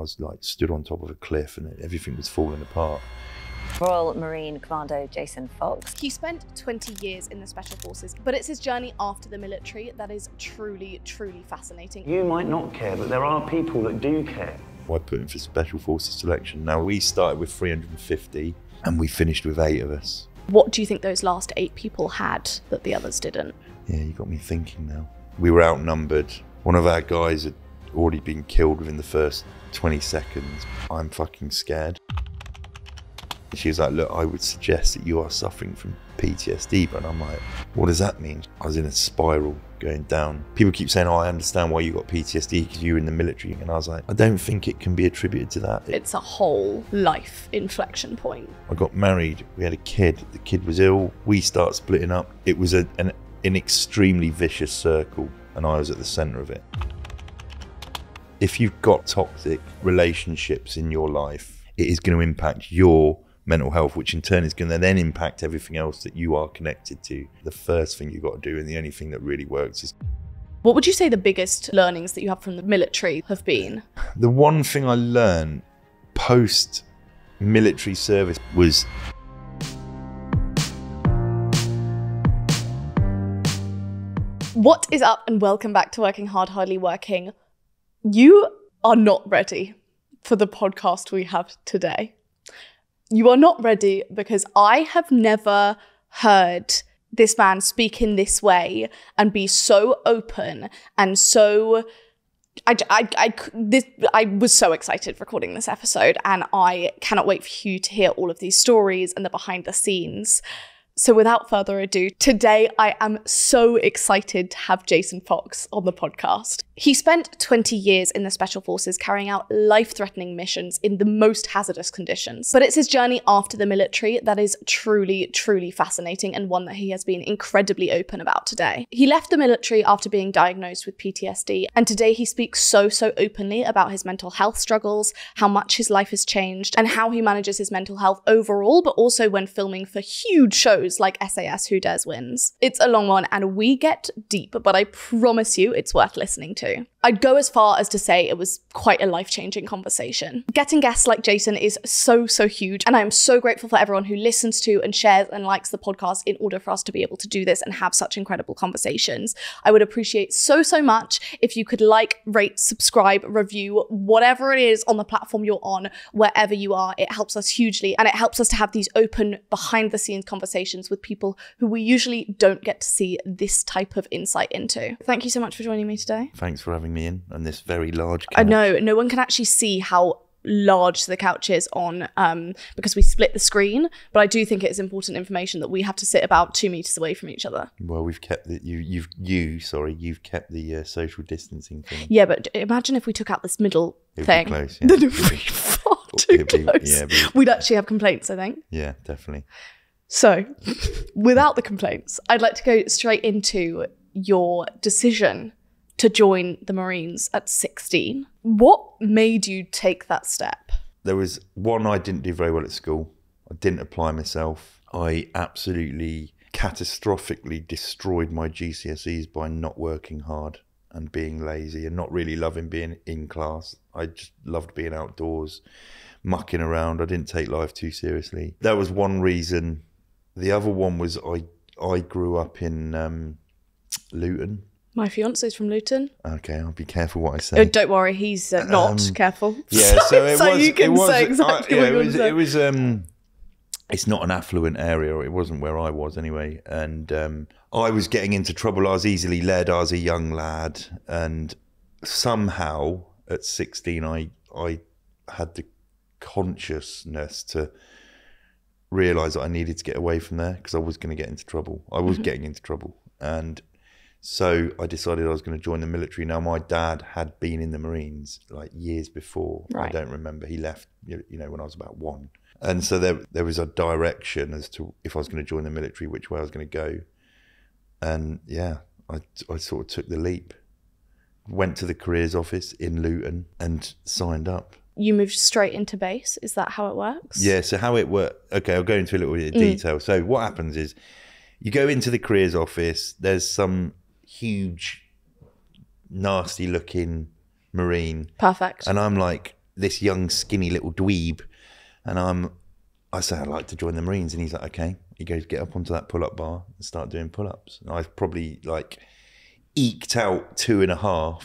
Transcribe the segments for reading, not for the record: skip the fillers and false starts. I was like stood on top of a cliff and everything was falling apart. Royal Marine Commando Jason Fox. He spent 20 years in the Special Forces, but it's his journey after the military that is truly, truly fascinating. You might not care, but there are people that do care. I put in for Special Forces selection. Now, we started with 350 and we finished with 8 of us. What do you think those last 8 people had that the others didn't? Yeah, you got me thinking now. We were outnumbered. One of our guys had already been killed within the first 20 seconds. I'm fucking scared. She was like, look, I would suggest that you are suffering from PTSD, but I'm like, what does that mean? I was in a spiral going down. People keep saying, oh, I understand why you got PTSD because you were in the military. And I was like, I don't think it can be attributed to that. It's a whole life inflection point. I got married. We had a kid. The kid was ill. We start splitting up. It was an extremely vicious circle, and I was at the centre of it. If you've got toxic relationships in your life, it is going to impact your mental health, which in turn is going to then impact everything else that you are connected to. The first thing you've got to do, and the only thing that really works, is... What would you say the biggest learnings that you have from the military have been? The one thing I learned post-military service was what is up, and welcome back to Working Hard, Hardly Working. You are not ready for the podcast we have today. You are not ready because I have never heard this man speak in this way and be so open and so... I was so excited recording this episode, and I cannot wait for you to hear all of these stories and the behind the scenes. So without further ado, today I am so excited to have Jason Fox on the podcast. He spent 20 years in the Special Forces carrying out life-threatening missions in the most hazardous conditions. But it's his journey after the military that is truly, truly fascinating, and one that he has been incredibly open about today. He left the military after being diagnosed with PTSD, and today he speaks so openly about his mental health struggles, how much his life has changed, and how he manages his mental health overall, but also when filming for huge shows like SAS: Who Dares Wins. It's a long one and we get deep, but I promise you it's worth listening to. I'd go as far as to say it was quite a life-changing conversation. Getting guests like Jason is so huge, and I am so grateful for everyone who listens to and shares and likes the podcast in order for us to be able to do this and have such incredible conversations. I would appreciate so much if you could like, rate, subscribe, review, whatever it is on the platform you're on, wherever you are. It helps us hugely, and it helps us to have these open, behind-the-scenes conversations with people who we usually don't get to see this type of insight into. Thank you so much for joining me today. Thanks for having me in on this very large couch. I know, no one can actually see how large the couch is on because we split the screen, but I do think it is important information that we have to sit about 2 meters away from each other. Well, we've kept the, you've kept the social distancing thing. Yeah, but imagine if we took out this middle thing. Be close, yeah. Then it'd be far too close. Yeah, we'd actually have complaints, I think. Yeah, definitely. So without the complaints, I'd like to go straight into your decision to join the Marines at 16. What made you take that step? There was one, I didn't do very well at school. I didn't apply myself. I absolutely catastrophically destroyed my GCSEs by not working hard and being lazy and not really loving being in class. I just loved being outdoors, mucking around. I didn't take life too seriously. That was one reason. The other one was I grew up in Luton. My fiance's from Luton. Okay, I'll be careful what I say. Oh, don't worry, he's not careful. Yeah, so it so was, you can it was, say exactly yeah, what you it was. Say. It was. It's not an affluent area. Or it wasn't where I was anyway, and I was getting into trouble. I was easily led. I was a young lad, and somehow at 16, I had the consciousness to realise that I needed to get away from there because I was going to get into trouble. I was getting into trouble, and so I decided I was going to join the military. Now, my dad had been in the Marines like years before. Right. I don't remember. He left, you know, when I was about 1. And so there was a direction as to if I was going to join the military, which way I was going to go. And yeah, I sort of took the leap, went to the careers office in Luton and signed up. You moved straight into base. Is that how it works? Yeah. So how it works. Okay, I'll go into a little bit of detail. So what happens is you go into the careers office. There's some huge, nasty looking Marine. Perfect. And I'm like, this young, skinny little dweeb. And I said, I'd like to join the Marines. And he's like, okay. He goes, get up onto that pull-up bar and start doing pull-ups. And I probably like eked out 2.5.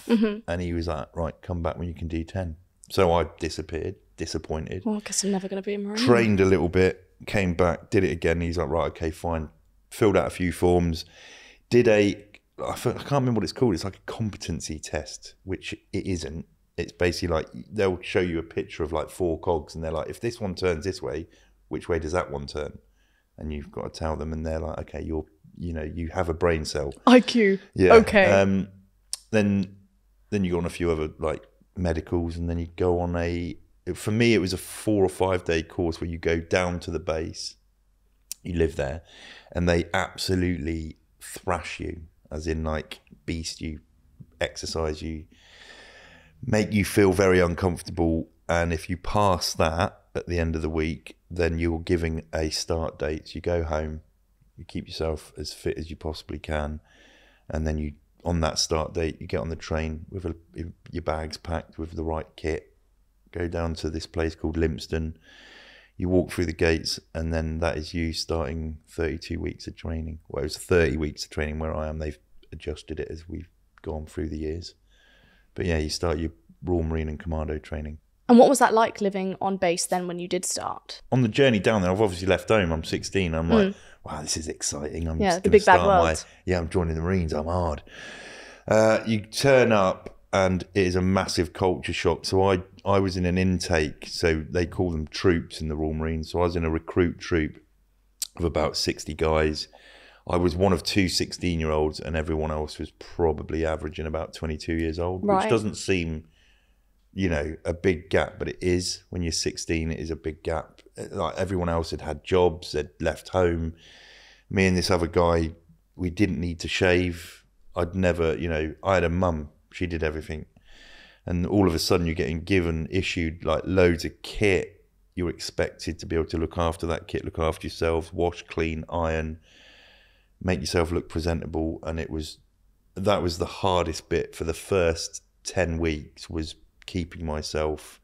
Mm-hmm. And he was like, right, come back when you can do 10. So I disappeared, disappointed. Well, I guess I'm never going to be a Marine. Trained a little bit, came back, did it again. He's like, right, okay, fine. Filled out a few forms, did I can't remember what it's called. It's like a competency test, which it isn't. It's basically like they'll show you a picture of like 4 cogs and they're like, if this one turns this way, which way does that one turn? And you've got to tell them, and they're like, okay, you're, you know, you have a brain cell. IQ. Yeah. Okay. Then you go on a few other like medicals, and then you go on a, for me, it was a 4 or 5 day course where you go down to the base, you live there, and they absolutely thrash you, as in like beast you, exercise you, make you feel very uncomfortable. And if you pass that at the end of the week, then you're giving a start date. You go home, you keep yourself as fit as you possibly can, and then you, on that start date, you get on the train with your bags packed with the right kit, go down to this place called Lympstone. You walk through the gates, and then that is you starting 32 weeks of training. Well, it was 30 weeks of training where I am. They've adjusted it as we've gone through the years. But yeah, you start your Royal Marine and Commando training. And what was that like living on base then when you did start? On the journey down there, I've obviously left home. I'm 16. I'm like, wow, this is exciting. I'm yeah, the big bad world. I'm joining the Marines. I'm hard. You turn up, and it is a massive culture shock. So I was in an intake, so they call them troops in the Royal Marines. So I was in a recruit troop of about 60 guys. I was one of two 16-year-olds, and everyone else was probably averaging about 22 years old, right. Which doesn't seem, you know, a big gap, but it is. When you're 16, it is a big gap. Like, everyone else had had jobs, had left home. Me and this other guy, we didn't need to shave. I'd never, you know, I had a mum. She did everything. And all of a sudden you're getting given, issued like loads of kit. You're expected to be able to look after that kit, look after yourself, wash, clean, iron, make yourself look presentable. And it was, that was the hardest bit for the first 10 weeks, was keeping myself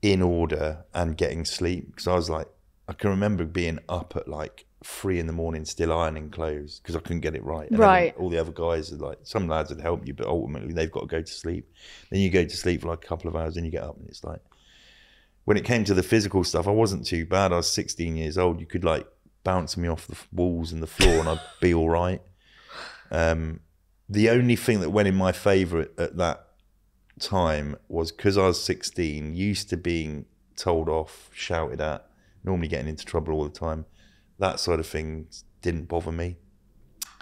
in order and getting sleep. Because I was like, I can remember being up at like 3 in the morning still ironing clothes because I couldn't get it right. And right. All the other guys are like, some lads would help you, but ultimately they've got to go to sleep. Then you go to sleep for like a couple of hours, then you get up, and it's like, when it came to the physical stuff, I wasn't too bad. I was 16 years old. You could like bounce me off the walls and the floor and I'd be all right. The only thing that went in my favor at that time was, because I was 16, used to being told off, shouted at, normally getting into trouble all the time. That sort of thing didn't bother me.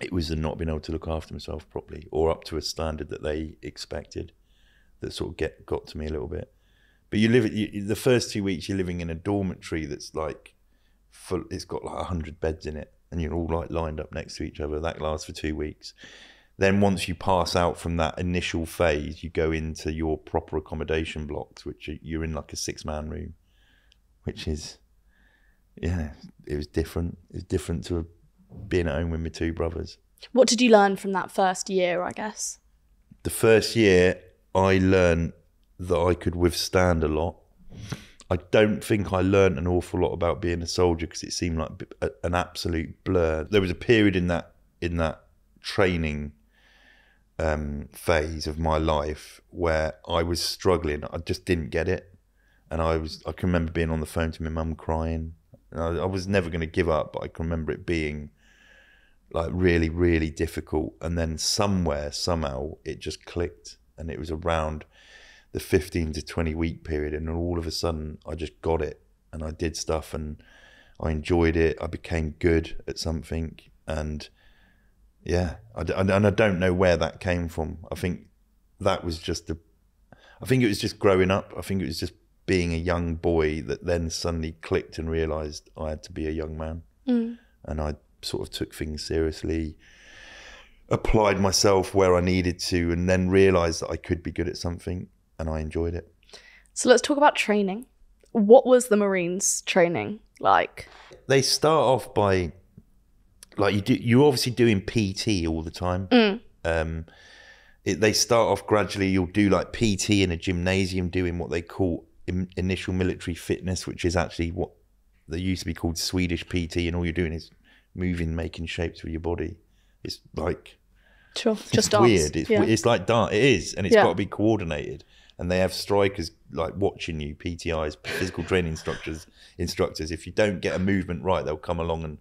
It was the not being able to look after myself properly, or up to a standard that they expected, that sort of got to me a little bit. But you live, the first 2 weeks, you're living in a dormitory that's like full, it's got like 100 beds in it, and you're all like lined up next to each other. That lasts for 2 weeks. Then once you pass out from that initial phase, you go into your proper accommodation blocks, which you're in like a 6-man room, which is... yeah, it was different. It was different to being at home with my two brothers. What did you learn from that first year, I guess? The first year, I learned that I could withstand a lot. I don't think I learned an awful lot about being a soldier, because it seemed like an absolute blur. There was a period in that training phase of my life where I was struggling. I just didn't get it. And I can remember being on the phone to my mum crying. I was never going to give up, but I can remember it being like really, really difficult. And then somewhere, somehow, it just clicked. And it was around the 15 to 20 week period. And all of a sudden, I just got it. And I did stuff and I enjoyed it. I became good at something. And yeah, I don't know where that came from. I think that was just I think it was just growing up. I think it was just being a young boy that then suddenly clicked and realised I had to be a young man. And I sort of took things seriously, applied myself where I needed to, and then realised that I could be good at something, and I enjoyed it. So let's talk about training. What was the Marines training like? They start off by, like, you're obviously doing PT all the time. They start off gradually. You'll do like PT in a gymnasium doing what they call initial military fitness, which is actually what they used to be called Swedish PT, and all you're doing is moving, making shapes with your body. It's like... Sure, just dance. Weird. It's, yeah. It's like dance. It is, and it's yeah. got to be coordinated. And they have strikers like watching you, PTIs, physical training instructors. If you don't get a movement right, they'll come along and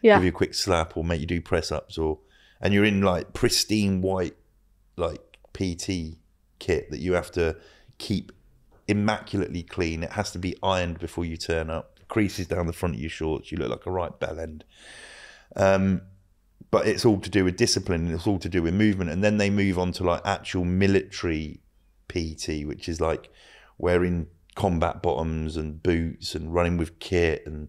yeah. give you a quick slap or make you do press-ups, or... And you're in like pristine white like PT kit that you have to keep immaculately clean. It has to be ironed before you turn up. Creases down the front of your shorts. You look like a right bell end. But it's all to do with discipline, and it's all to do with movement. And then they move on to like actual military PT, which is like wearing combat bottoms and boots and running with kit and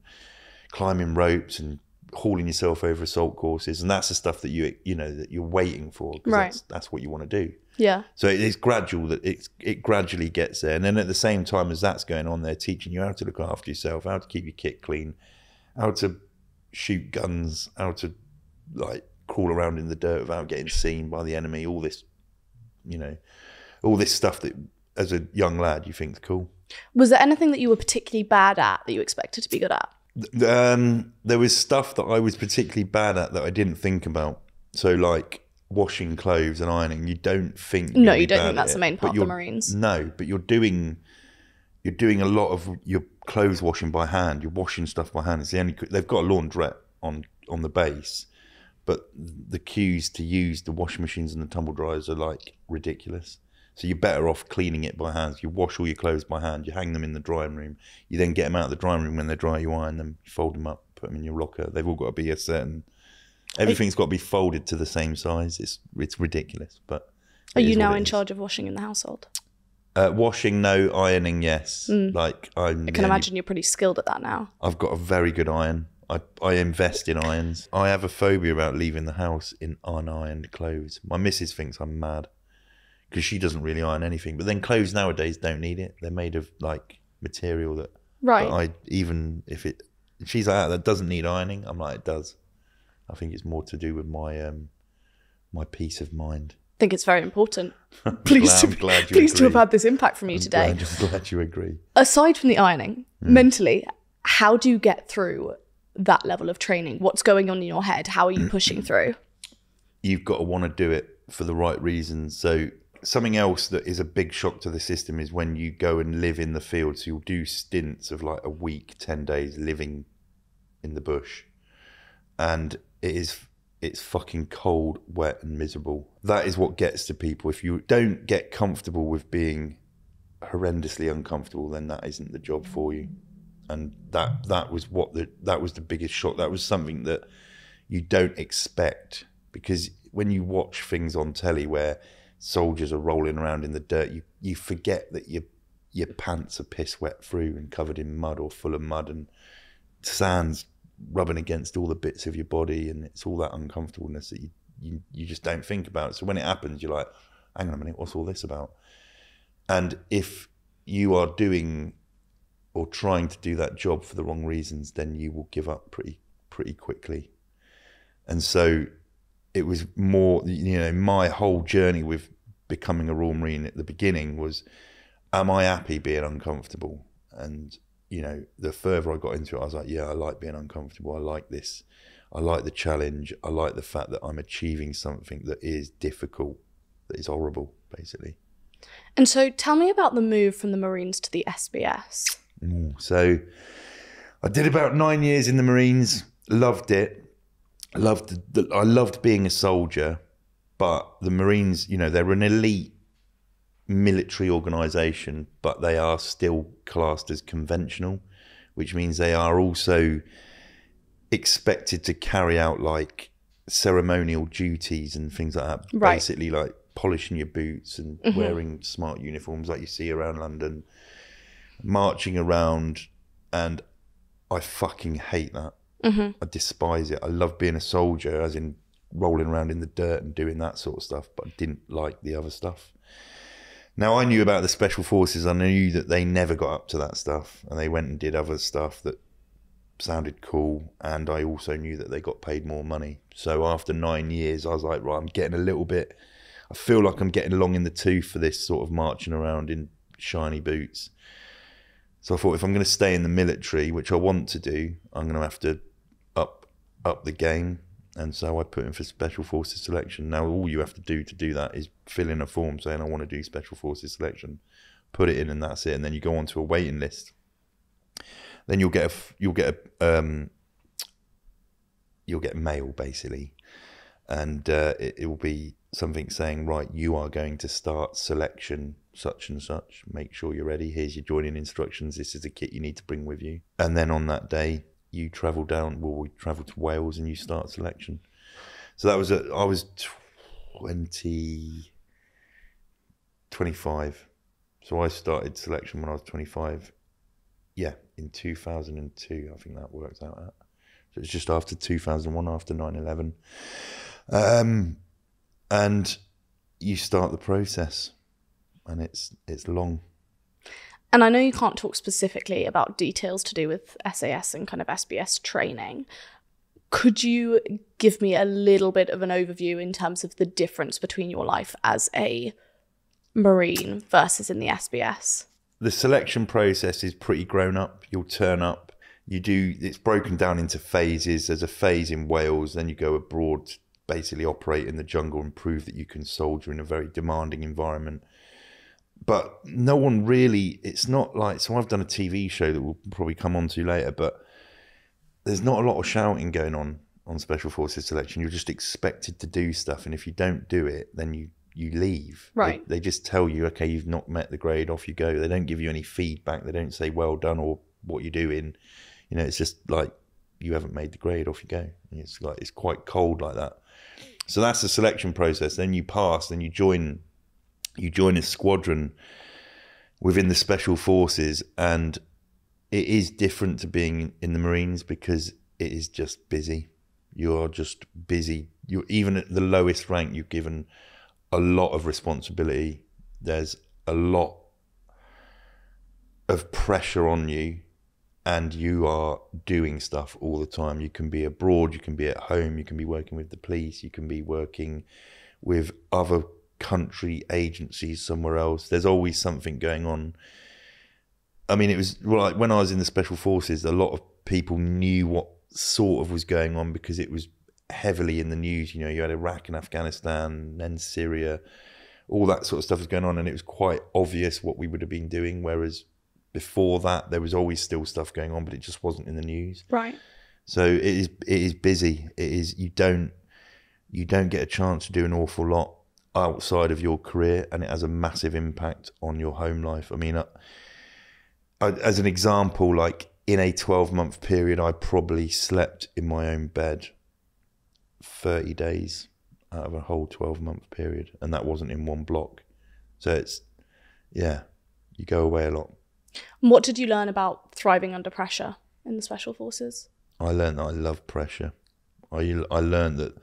climbing ropes and hauling yourself over assault courses. And that's the stuff that you know that you're waiting for, because right. that's what you want to do. Yeah. So it's gradual, that it gradually gets there. And then at the same time as that's going on, they're teaching you how to look after yourself, how to keep your kit clean, how to shoot guns, how to like crawl around in the dirt without getting seen by the enemy. All this, you know, all this stuff that as a young lad you think's cool. Was there anything that you were particularly bad at that you expected to be good at? There was stuff that I was particularly bad at that I didn't think about. So like washing clothes and ironing, you don't think. No, you don't think that's the main part of the Marines. No, but you're doing a lot of your clothes washing by hand. You're washing stuff by hand. It's the only, they've got a laundrette on the base, but the queues to use the washing machines and the tumble dryers are like ridiculous. So you're better off cleaning it by hand. You wash all your clothes by hand. You hang them in the drying room. You then get them out of the drying room when they're dry. You iron them, you fold them up, put them in your locker. They've all got to be a certain... Everything's got to be folded to the same size. It's ridiculous, but... Are you now in charge of washing in the household? Washing, no. Ironing, yes. Mm. Like I can imagine you're pretty skilled at that now. I've got a very good iron. I invest in irons. I have a phobia about leaving the house in unironed clothes. My missus thinks I'm mad, because she doesn't really iron anything. But then clothes nowadays don't need it. They're made of like material that, right. She's like, oh, that doesn't need ironing. I'm like, it does. I think it's more to do with my my peace of mind. I think it's very important. Pleased to have had this impact from you today. I'm glad you agree. Aside from the ironing, mentally, how do you get through that level of training? What's going on in your head? How are you pushing through? You've got to want to do it for the right reasons. So something else that is a big shock to the system is when you go and live in the field. So you'll do stints of like a week, 10 days living in the bush. And it's fucking cold, wet and miserable. That is what gets to people. If you don't get comfortable with being horrendously uncomfortable, then that isn't the job for you. And that was the biggest shock. That was something that you don't expect, because when you watch things on telly where soldiers are rolling around in the dirt, you forget that your pants are piss wet through and covered in mud or full of mud, and sand's rubbing against all the bits of your body, and it's all that uncomfortableness that you just don't think about. So when it happens, you're like, hang on a minute, what's all this about? And if you are doing or trying to do that job for the wrong reasons, then you will give up pretty quickly. And so it was more, you know, my whole journey with becoming a Royal Marine at the beginning was, am I happy being uncomfortable? And you know, the further I got into it, I was like, yeah, I like being uncomfortable. I like this. I like the challenge. I like the fact that I'm achieving something that is difficult, that is horrible, basically. And so tell me about the move from the Marines to the SBS. So I did about 9 years in the Marines, loved it. I loved being a soldier, but the Marines, you know, they're an elite military organisation, but they are still classed as conventional, which means they are also expected to carry out like ceremonial duties and things like that. Right. Basically, like polishing your boots and wearing smart uniforms like you see around London, marching around, and I fucking hate that. I despise it. I love being a soldier, as in rolling around in the dirt and doing that sort of stuff, but I didn't like the other stuff. Now, I knew about the Special Forces. I knew that they never got up to that stuff, and they went and did other stuff that sounded cool, and I also knew that they got paid more money. So after 9 years, I was like, right, I'm getting a little bit... I feel like I'm getting long in the tooth for this sort of marching around in shiny boots. So I thought, if I'm going to stay in the military, which I want to do, I'm going to have to up the game. And so I put in for Special Forces selection. Now, all you have to do that is fill in a form saying, I want to do Special Forces selection. Put it in and that's it. And then you go onto a waiting list. Then you'll get mail, basically. And it will be something saying, right, you are going to start selection such and such. Make sure you're ready. Here's your joining instructions. This is the kit you need to bring with you. And then on that day, you travel down, well, we travel to Wales and you start selection. So that was, I was 25. So I started selection when I was 25. Yeah, in 2002, I think that works out at. So it's just after 2001, after 9/11. And you start the process, and it's long. And I know you can't talk specifically about details to do with SAS and kind of SBS training. Could you give me a little bit of an overview in terms of the difference between your life as a Marine versus in the SBS? The selection process is pretty grown up. You'll turn up. It's broken down into phases. There's a phase in Wales, then you go abroad to basically operate in the jungle and prove that you can soldier in a very demanding environment. But no one really, it's not like, so I've done a TV show that we'll probably come on to later, but there's not a lot of shouting going on Special Forces selection. You're just expected to do stuff. And if you don't do it, then you leave. Right. They just tell you, okay, you've not met the grade, off you go. They don't give you any feedback. They don't say, well done, or what you're doing. You know, it's just like, you haven't made the grade, off you go. And it's like, it's quite cold like that. So that's the selection process. Then you pass, then you join a squadron within the Special Forces, and it is different to being in the Marines because it is just busy. You are just busy. You're, even at the lowest rank, you're given a lot of responsibility. There's a lot of pressure on you, and you are doing stuff all the time. You can be abroad, you can be at home, you can be working with the police, you can be working with other country agencies somewhere else. There's always something going on. I mean, it was like when I was in the Special Forces, a lot of people knew what sort of was going on because it was heavily in the news. You know, you had Iraq and Afghanistan, then Syria, all that sort of stuff was going on, and it was quite obvious what we would have been doing, whereas before that there was always still stuff going on, but it just wasn't in the news. Right. So it is busy. It is, you don't get a chance to do an awful lot outside of your career, and it has a massive impact on your home life. I mean, I, as an example, like in a 12-month period, I probably slept in my own bed 30 days out of a whole 12-month period, and that wasn't in one block. So it's, yeah, you go away a lot. What did you learn about thriving under pressure in the Special Forces? I learned that I love pressure. I learned that...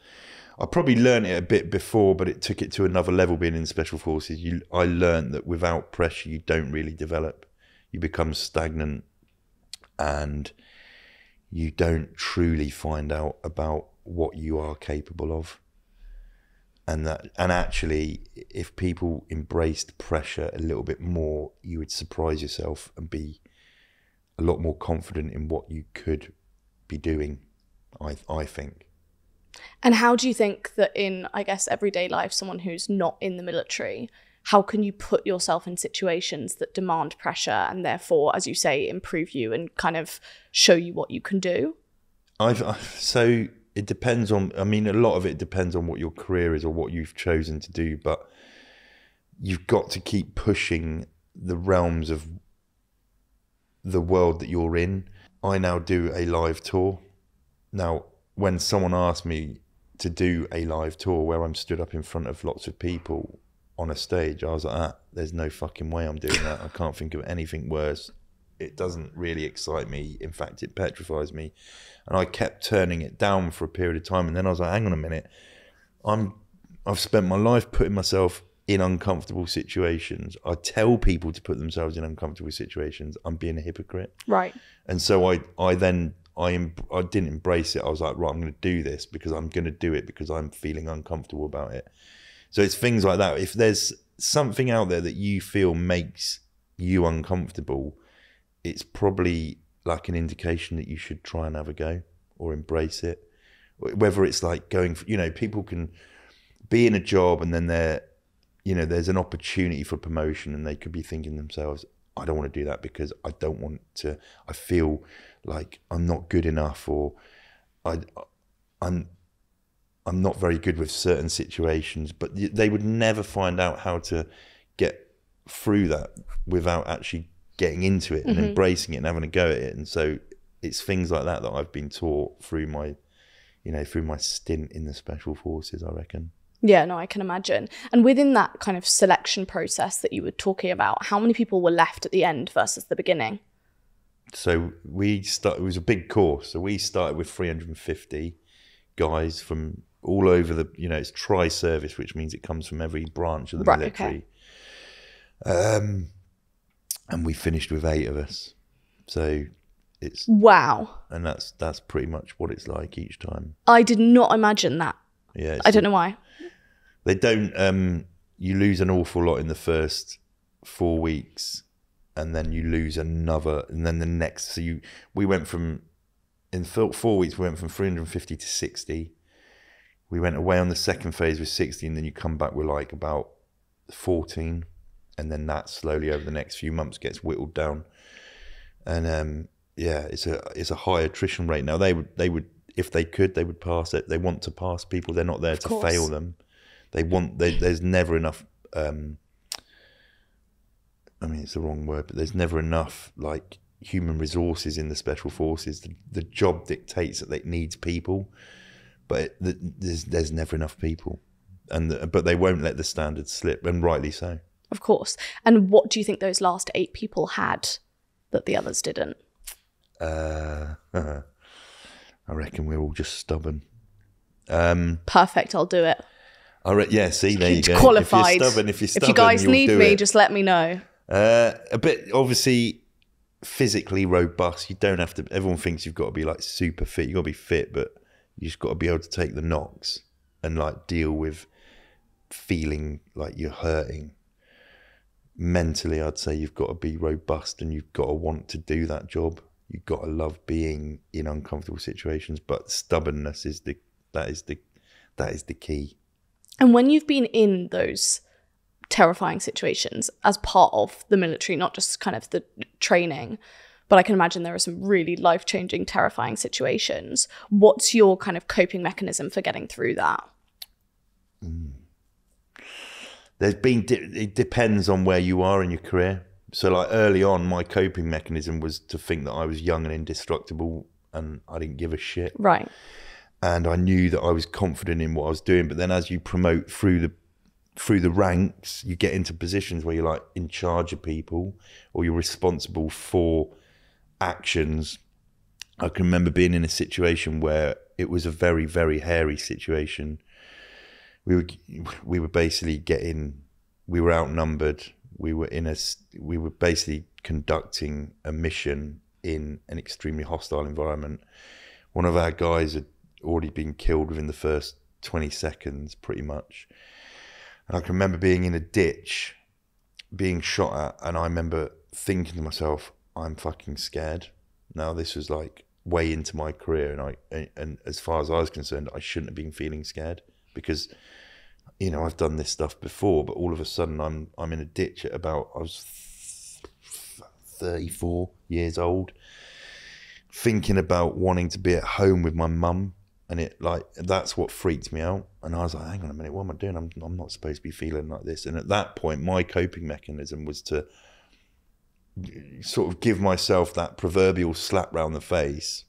I probably learned it a bit before, but it took it to another level being in Special Forces. I learned that without pressure, you don't really develop. You become stagnant, and you don't truly find out about what you are capable of. And actually, if people embraced pressure a little bit more, you would surprise yourself and be a lot more confident in what you could be doing, I think. And how do you think that in, I guess, everyday life, someone who's not in the military, how can you put yourself in situations that demand pressure and therefore, as you say, improve you and kind of show you what you can do? So it depends on, I mean, a lot of it depends on what your career is or what you've chosen to do, but you've got to keep pushing the realms of the world that you're in. I now do a live tour. Now, when someone asked me to do a live tour where I'm stood up in front of lots of people on a stage, I was like, there's no fucking way I'm doing that. I can't think of anything worse. It doesn't really excite me. In fact, it petrifies me. And I kept turning it down for a period of time. And then I was like, hang on a minute. I've spent my life putting myself in uncomfortable situations. I tell people to put themselves in uncomfortable situations. I'm being a hypocrite. Right. And so I didn't embrace it. I was like, right, I'm going to do this because I'm going to do it because I'm feeling uncomfortable about it. So it's things like that. If there's something out there that you feel makes you uncomfortable, it's probably like an indication that you should try and have a go or embrace it. Whether it's like going for, you know, people can be in a job and then they're, you know, there's an opportunity for promotion and they could be thinking to themselves, I don't want to do that because I don't want to, I feel like I'm not good enough, or I'm not very good with certain situations. But they would never find out how to get through that without actually getting into it and embracing it and having a go at it. And so it's things like that that I've been taught through my, you know, through my stint in the Special Forces, I reckon. Yeah, no, I can imagine. And within that kind of selection process that you were talking about, how many people were left at the end versus the beginning? So we started, it was a big course. So we started with 350 guys from all over the, you know, it's tri-service, which means it comes from every branch of the military. Okay. And we finished with 8 of us. So it's... Wow. And that's pretty much what it's like each time. I did not imagine that. Yeah. I don't know why. They don't, you lose an awful lot in the first 4 weeks, and then you lose another, and then the next, so you, we went from, in 4 weeks, we went from 350 to 60. We went away on the second phase with 60, and then you come back with like about 14, and then that slowly over the next few months gets whittled down. And yeah, it's a high attrition rate. Now they would, if they could, they would pass it. They want to pass people. They're not there to fail them. They want, there's never enough, I mean, it's the wrong word, but there's never enough like human resources in the Special Forces. The job dictates that it needs people, but there's never enough people. But they won't let the standards slip, and rightly so. Of course. And what do you think those last 8 people had that the others didn't? I reckon we're all just stubborn. Perfect, I'll do it. Yeah, see, there you go. Qualified. If you guys need me, just let me know. A bit, obviously, physically robust. You don't have to, everyone thinks you've got to be like super fit. You've got to be fit, but you just got to be able to take the knocks and like deal with feeling like you're hurting. Mentally, I'd say you've got to be robust and you've got to want to do that job. You've got to love being in uncomfortable situations, but stubbornness is the key. And when you've been in those terrifying situations as part of the military, not just kind of the training, but I can imagine there are some really life-changing, terrifying situations. What's your kind of coping mechanism for getting through that? There's been, it depends on where you are in your career. So like early on, my coping mechanism was to think that I was young and indestructible and I didn't give a shit. Right. And I knew that I was confident in what I was doing. But then as you promote through the ranks, you get into positions where you're like in charge of people or you're responsible for actions. I can remember being in a situation where it was a very, very hairy situation. We were basically getting, we were outnumbered. We were basically conducting a mission in an extremely hostile environment. One of our guys had already been killed within the first 20 seconds, pretty much. And I can remember being in a ditch, being shot at, and I remember thinking to myself, I'm fucking scared. Now this was like way into my career, and as far as I was concerned, I shouldn't have been feeling scared because, you know, I've done this stuff before, but all of a sudden I'm in a ditch at about, I was 34 years old, thinking about wanting to be at home with my mum. And it like, that's what freaked me out. And I was like, hang on a minute, what am I doing? I'm not supposed to be feeling like this. And at that point, my coping mechanism was to sort of give myself that proverbial slap round the face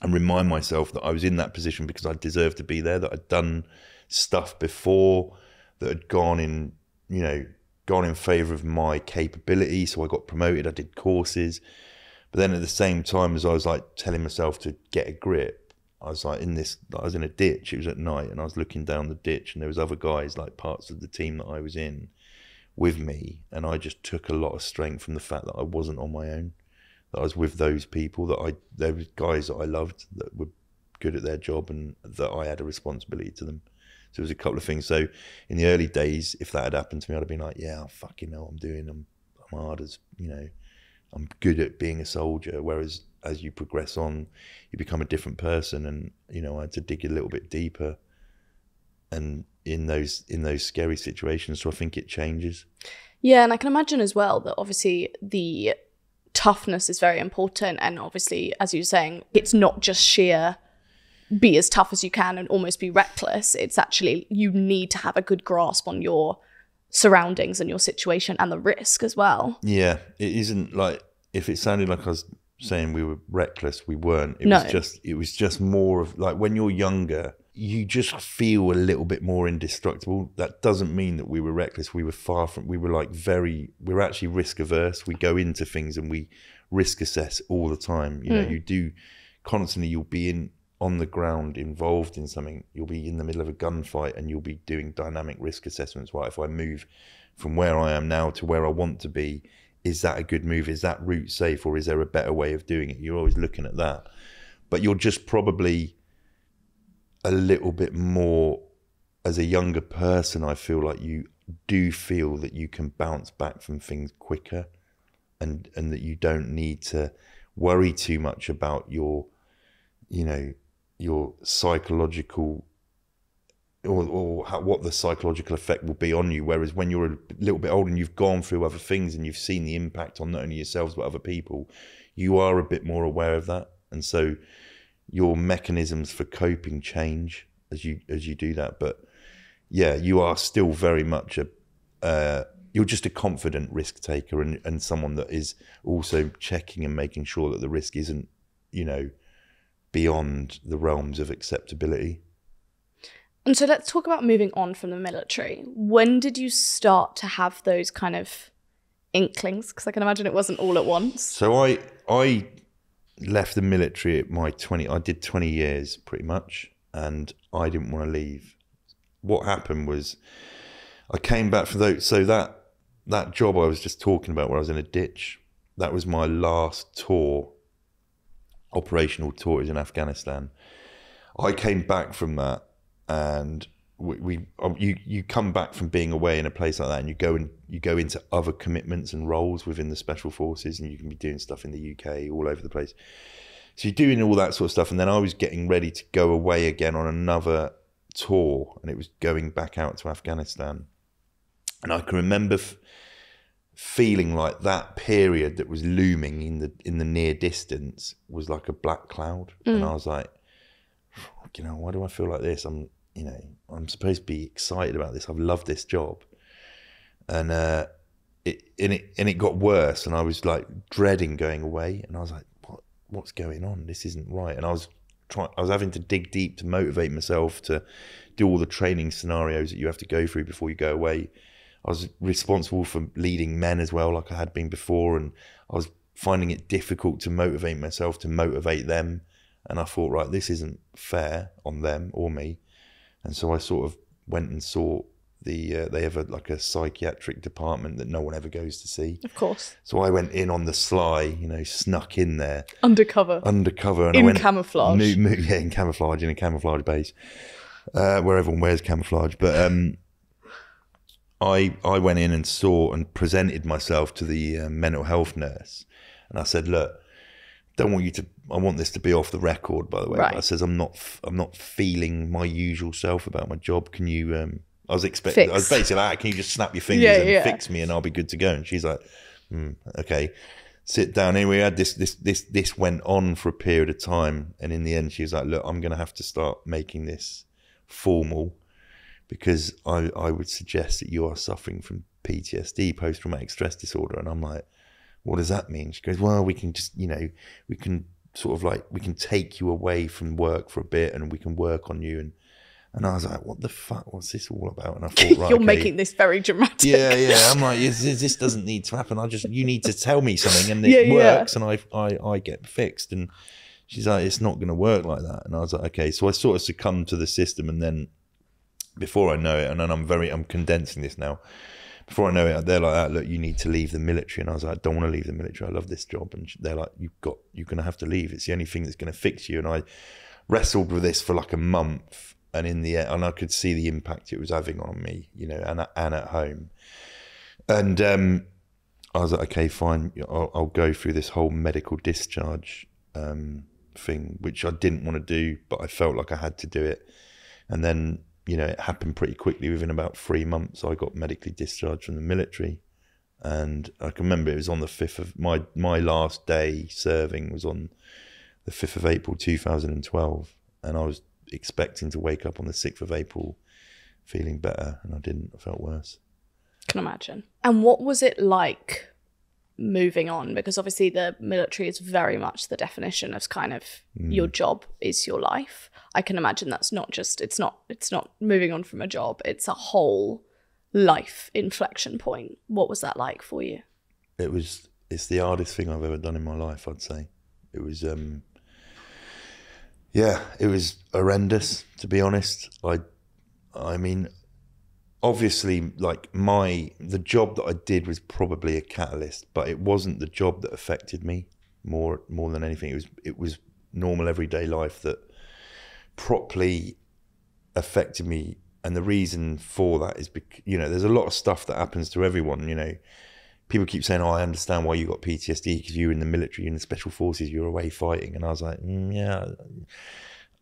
and remind myself that I was in that position because I deserved to be there, that I'd done stuff before that had gone in favor of my capability. So I got promoted, I did courses. But then at the same time as I was like telling myself to get a grip, I was like I was in a ditch, it was at night, and I was looking down the ditch and there was other guys, like parts of the team that I was in with me. And I just took a lot of strength from the fact that I wasn't on my own, that I was with those people, there were guys that I loved that were good at their job and that I had a responsibility to them. So there was a couple of things. So in the early days, if that had happened to me, I'd have been like, yeah, I fucking know what I'm doing. I'm hard as, you know, I'm good at being a soldier. Whereas as you progress on, you become a different person. And, you know, I had to dig a little bit deeper. And in those scary situations, so I think it changes. Yeah, and I can imagine as well that obviously the toughness is very important. And obviously, as you were saying, it's not just sheer be as tough as you can and almost be reckless. It's actually, you need to have a good grasp on your surroundings and your situation and the risk as well. Yeah, it isn't like, if it sounded like I was saying we were reckless, we weren't. It was just more of like, when you're younger, you just feel a little bit more indestructible. That doesn't mean that we were reckless. We were far from, we were actually risk averse. We go into things and we risk assess all the time. You know, you do constantly, you'll be on the ground involved in something, you'll be in the middle of a gunfight and you'll be doing dynamic risk assessments. Right, if I move from where I am now to where I want to be, is that a good move? Is that route safe, or is there a better way of doing it? You're always looking at that, but you're just probably a little bit more, as a younger person, I feel like you do feel that you can bounce back from things quicker, and that you don't need to worry too much about your psychological or what the psychological effect will be on you. Whereas when you're a little bit older and you've gone through other things and you've seen the impact on not only yourselves but other people, you are a bit more aware of that. And so your mechanisms for coping change as you do that. But yeah, you are still very much you're just a confident risk taker and someone that is also checking and making sure that the risk isn't, you know, beyond the realms of acceptability. And so let's talk about moving on from the military. When did you start to have those kind of inklings? Because I can imagine it wasn't all at once. So I left the military at my 20. I did 20 years pretty much, and I didn't want to leave. What happened was I came back for those. So that job I was just talking about, where I was in a ditch, that was my last tour. Operational tours in Afghanistan. I came back from that, and you come back from being away in a place like that, and you go into other commitments and roles within the Special Forces, and you can be doing stuff in the UK, all over the place. So you're doing all that sort of stuff, and then I was getting ready to go away again on another tour, and it was going back out to Afghanistan. And I can remember feeling like that period that was looming in the near distance was like a black cloud. And I was like, you know, why do I feel like this? I'm supposed to be excited about this. I've loved this job. And it got worse, and I was like dreading going away, and I was like, what's going on? This isn't right. And I was having to dig deep to motivate myself to do all the training scenarios that you have to go through before you go away. I was responsible for leading men as well, like I had been before, and I was finding it difficult to motivate myself to motivate them. And I thought, right, this isn't fair on them or me. And so I sort of went and saw they have a psychiatric department that no one ever goes to see. Of course. So I went in on the sly, you know, snuck in there. Undercover. And camouflage. In camouflage, in a camouflage base, where everyone wears camouflage. But... I went in and saw and presented myself to the mental health nurse, and I said, "Look, I want this to be off the record, by the way." Right. But I says, "I'm not feeling my usual self about my job. Can you?" I was basically like, "Can you just snap your fingers and fix me, and I'll be good to go?" And she's like, "Okay, sit down." Anyway, we had this went on for a period of time, and in the end, she was like, "Look, I'm going to have to start making this formal, because I would suggest that you are suffering from PTSD, post-traumatic stress disorder." And I'm like, what does that mean? She goes, well, we can just, you know, we can take you away from work for a bit and we can work on you. And I was like, what the fuck? What's this all about? And I thought, right, making this very dramatic. Yeah. I'm like, this doesn't need to happen. You need to tell me something and it works and I get fixed. And she's like, it's not going to work like that. And I was like, okay. So I sort of succumbed to the system, and then, before I know it, and then I'm condensing this now. Before I know it, they're like, oh, look, you need to leave the military. And I was like, I don't want to leave the military. I love this job. And they're like, you're going to have to leave. It's the only thing that's going to fix you. And I wrestled with this for like a month. and in the end, and I could see the impact it was having on me, you know, and at home. And I was like, okay, fine, I'll go through this whole medical discharge thing, which I didn't want to do, but I felt like I had to do it. And then, you know, it happened pretty quickly. Within about 3 months, I got medically discharged from the military. And I can remember it was on the 5th of my last day serving was on the 5th of April, 2012. And I was expecting to wake up on the 6th of April feeling better, and I didn't. I felt worse. Can imagine. And what was it like moving on? Because obviously the military is very much the definition of kind of your job is your life. I can imagine that's not just, it's not moving on from a job. It's a whole life inflection point. What was that like for you? It's the hardest thing I've ever done in my life, I'd say. It was, it was horrendous, to be honest. I mean, obviously, like the job that I did was probably a catalyst, but it wasn't the job that affected me more than anything. It was normal everyday life that properly affected me. And the reason for that is, you know, there's a lot of stuff that happens to everyone. You know, people keep saying, "Oh, I understand why you got PTSD because you were in the military, in the special forces, you were away fighting." And I was like, yeah,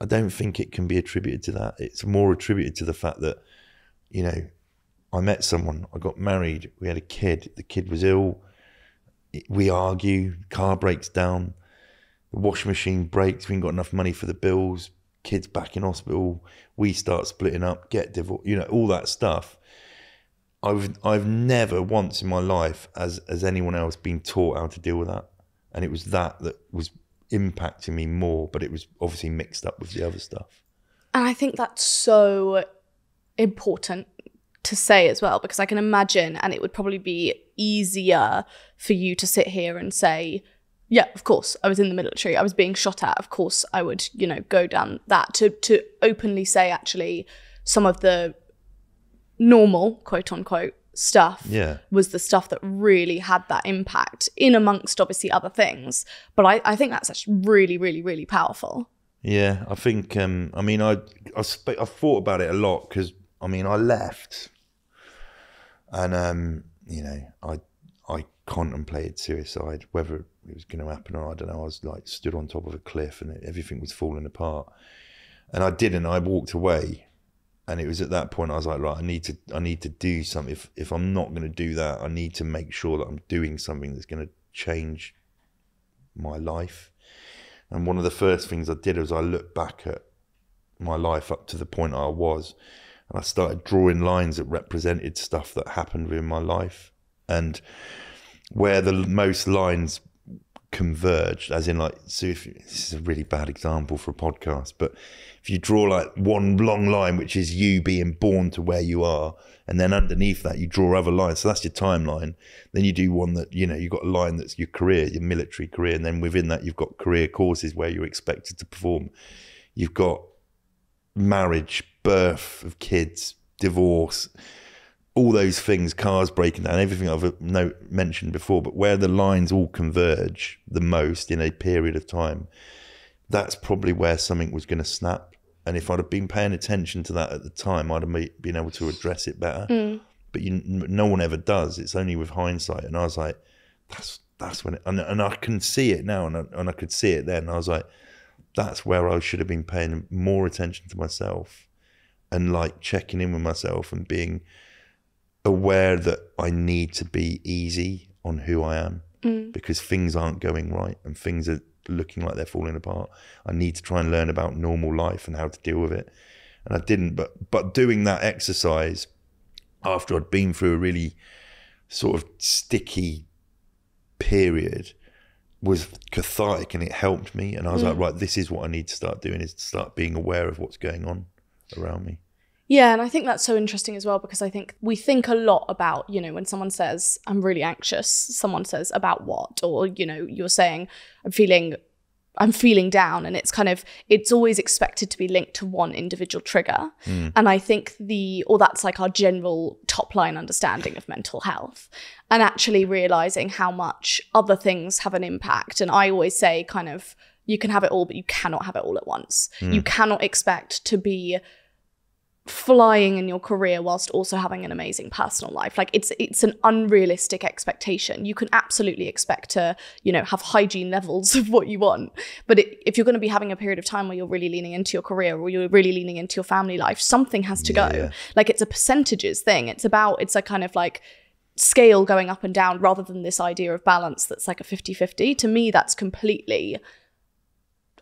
I don't think it can be attributed to that. It's more attributed to the fact that, you know, I met someone, I got married, we had a kid, the kid was ill, we argue, car breaks down, the washing machine breaks, we ain't got enough money for the bills, kid's back in hospital, we start splitting up, get divorced, you know, all that stuff. I've never once in my life as anyone else been taught how to deal with that. And it was that was impacting me more, but it was obviously mixed up with the other stuff. And I think that's so important to say as well, because I can imagine, and it would probably be easier for you to sit here and say, yeah, of course I was in the military, I was being shot at, of course I would, you know, go down that, to openly say actually some of the normal quote unquote stuff was the stuff that really had that impact, in amongst obviously other things. But I think that's actually really, really, really powerful. Yeah, I think, I mean, I've thought about it a lot, because, I mean, I left and, you know, I contemplated suicide, whether it was going to happen or I don't know. I was like stood on top of a cliff and everything was falling apart, and I didn't. I walked away, and it was at that point I was like, right, I need to do something. If I'm not going to do that, I need to make sure that I'm doing something that's going to change my life. And one of the first things I did was I looked back at my life up to the point I was, and I started drawing lines that represented stuff that happened within my life. And where the most lines converged, as in, like, so if this is a really bad example for a podcast, but if you draw like one long line, which is you being born to where you are, and then underneath that you draw other lines, so that's your timeline. Then you do one that, you know, you've got a line that's your career, your military career, and then within that you've got career courses where you're expected to perform, you've got marriage, birth of kids, divorce, all those things, cars breaking down, everything I've mentioned before. But where the lines all converge the most in a period of time, that's probably where something was going to snap. And if I'd have been paying attention to that at the time, I'd have been able to address it better. But no one ever does. It's only with hindsight. And I was like, that's when it, and I can see it now, and I could see it then. And I was like, that's where I should have been paying more attention to myself, and like checking in with myself and being aware that I need to be easy on who I am, because things aren't going right and things are looking like they're falling apart. I need to try and learn about normal life and how to deal with it. And I didn't, but doing that exercise after I'd been through a really sort of sticky period was cathartic, and it helped me. And I was like, right, this is what I need to start doing, is to start being aware of what's going on around me. Yeah, and I think that's so interesting as well, because I think we think a lot about, you know, when someone says, I'm really anxious, someone says, about what? Or, you know, you're saying, I'm feeling down, and it's kind of, it's always expected to be linked to one individual trigger. And I think that's like our general top line understanding of mental health, and actually realizing how much other things have an impact. And I always say kind of, you can have it all, but you cannot have it all at once. You cannot expect to be flying in your career whilst also having an amazing personal life. Like it's an unrealistic expectation. You can absolutely expect to, you know, have hygiene levels of what you want, but if you're going to be having a period of time where you're really leaning into your career or you're really leaning into your family life, something has to go. Yeah. Like it's a percentages thing. It's a kind of like scale going up and down rather than this idea of balance that's like a 50-50. To me, that's completely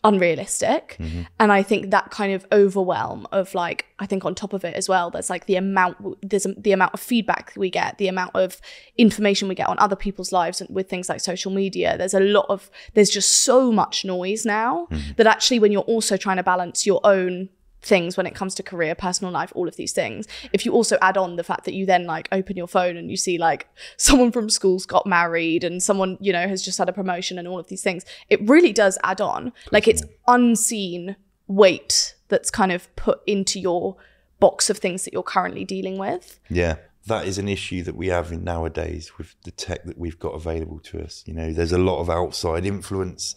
unrealistic. Mm-hmm. And I think that kind of overwhelm of like, I think on top of it as well, there's like the amount of feedback we get, the amount of information we get on other people's lives and with things like social media, there's just so much noise now mm-hmm. that actually when you're also trying to balance your own things when it comes to career, personal life, all of these things, if you also add on the fact that you then like open your phone and you see like someone from school's got married and someone, you know, has just had a promotion and all of these things, it really does add on. Like it's unseen weight that's kind of put into your box of things that you're currently dealing with. Yeah, that is an issue that we have nowadays with the tech that we've got available to us. You know, there's a lot of outside influence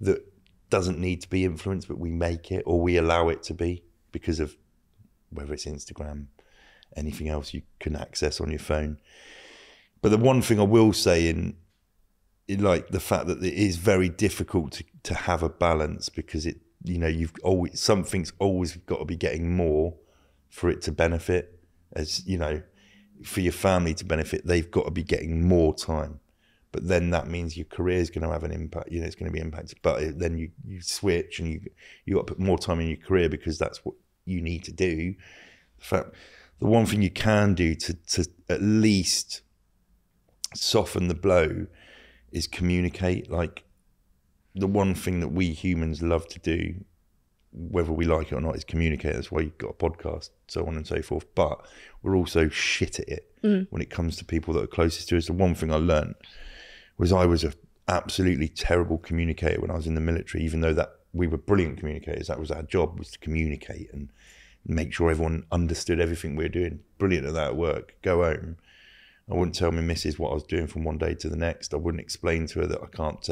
that doesn't need to be influenced, but we make it or we allow it to be, because of whether it's Instagram, anything else you can access on your phone. But the one thing I will say in like the fact that it is very difficult to have a balance, because it, you know, something's always got to be getting more for it to benefit. As you know, for your family to benefit, they've got to be getting more time. But then that means your career is going to have an impact. You know, it's going to be impacted. But then you switch and you got to put more time in your career because that's what you need to do. In fact, the one thing you can do to at least soften the blow is communicate. Like the one thing that we humans love to do, whether we like it or not, is communicate. That's why you've got a podcast, so on and so forth. But we're also shit at it when it comes to people that are closest to us. The one thing I learned was I was an absolutely terrible communicator when I was in the military, even though that we were brilliant communicators. That was our job, was to communicate and make sure everyone understood everything we were doing. Brilliant at that work. Go home. I wouldn't tell my missus what I was doing from one day to the next. I wouldn't explain to her that I can't,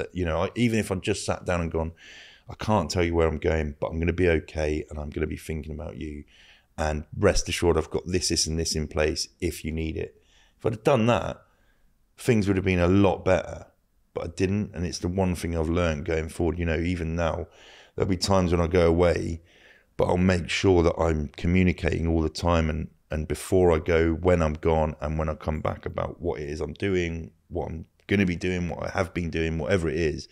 even if I just sat down and gone, I can't tell you where I'm going, but I'm going to be okay and I'm going to be thinking about you. And rest assured, I've got this and this in place if you need it. If I'd have done that, things would have been a lot better, but I didn't. And it's the one thing I've learned going forward. You know, even now, there'll be times when I go away, but I'll make sure that I'm communicating all the time and before I go, when I'm gone and when I come back, about what it is I'm doing, what I'm going to be doing, what I have been doing, whatever it is.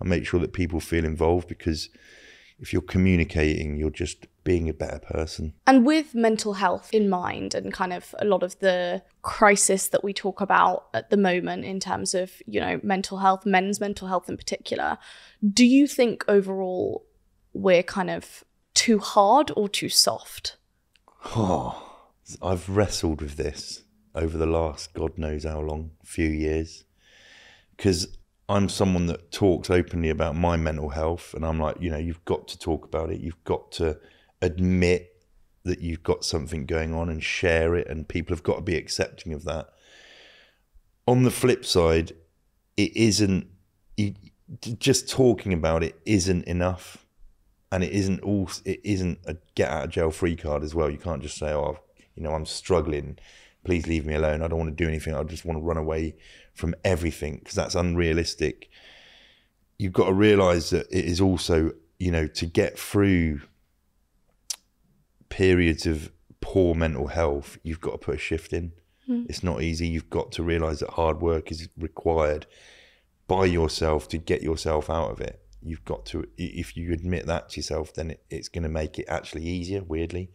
I make sure that people feel involved, because if you're communicating, you're just being a better person. And with mental health in mind and kind of a lot of the crisis that we talk about at the moment in terms of, you know, mental health, men's mental health in particular, do you think overall we're kind of too hard or too soft? Oh, I've wrestled with this over the last God knows how long, few years, because I'm someone that talks openly about my mental health, and I'm like, you know, you've got to talk about it. You've got to admit that you've got something going on and share it, and people have got to be accepting of that. On the flip side, just talking about it isn't enough, and it isn't a get out of jail free card as well. You can't just say, oh, you know, I'm struggling, please leave me alone, I don't want to do anything, I just want to run away from everything, because that's unrealistic. You've got to realise that it is also, you know, to get through periods of poor mental health, you've got to put a shift in. It's not easy. You've got to realise that hard work is required by yourself to get yourself out of it. You've got to, if you admit that to yourself, then it's going to make it actually easier, weirdly.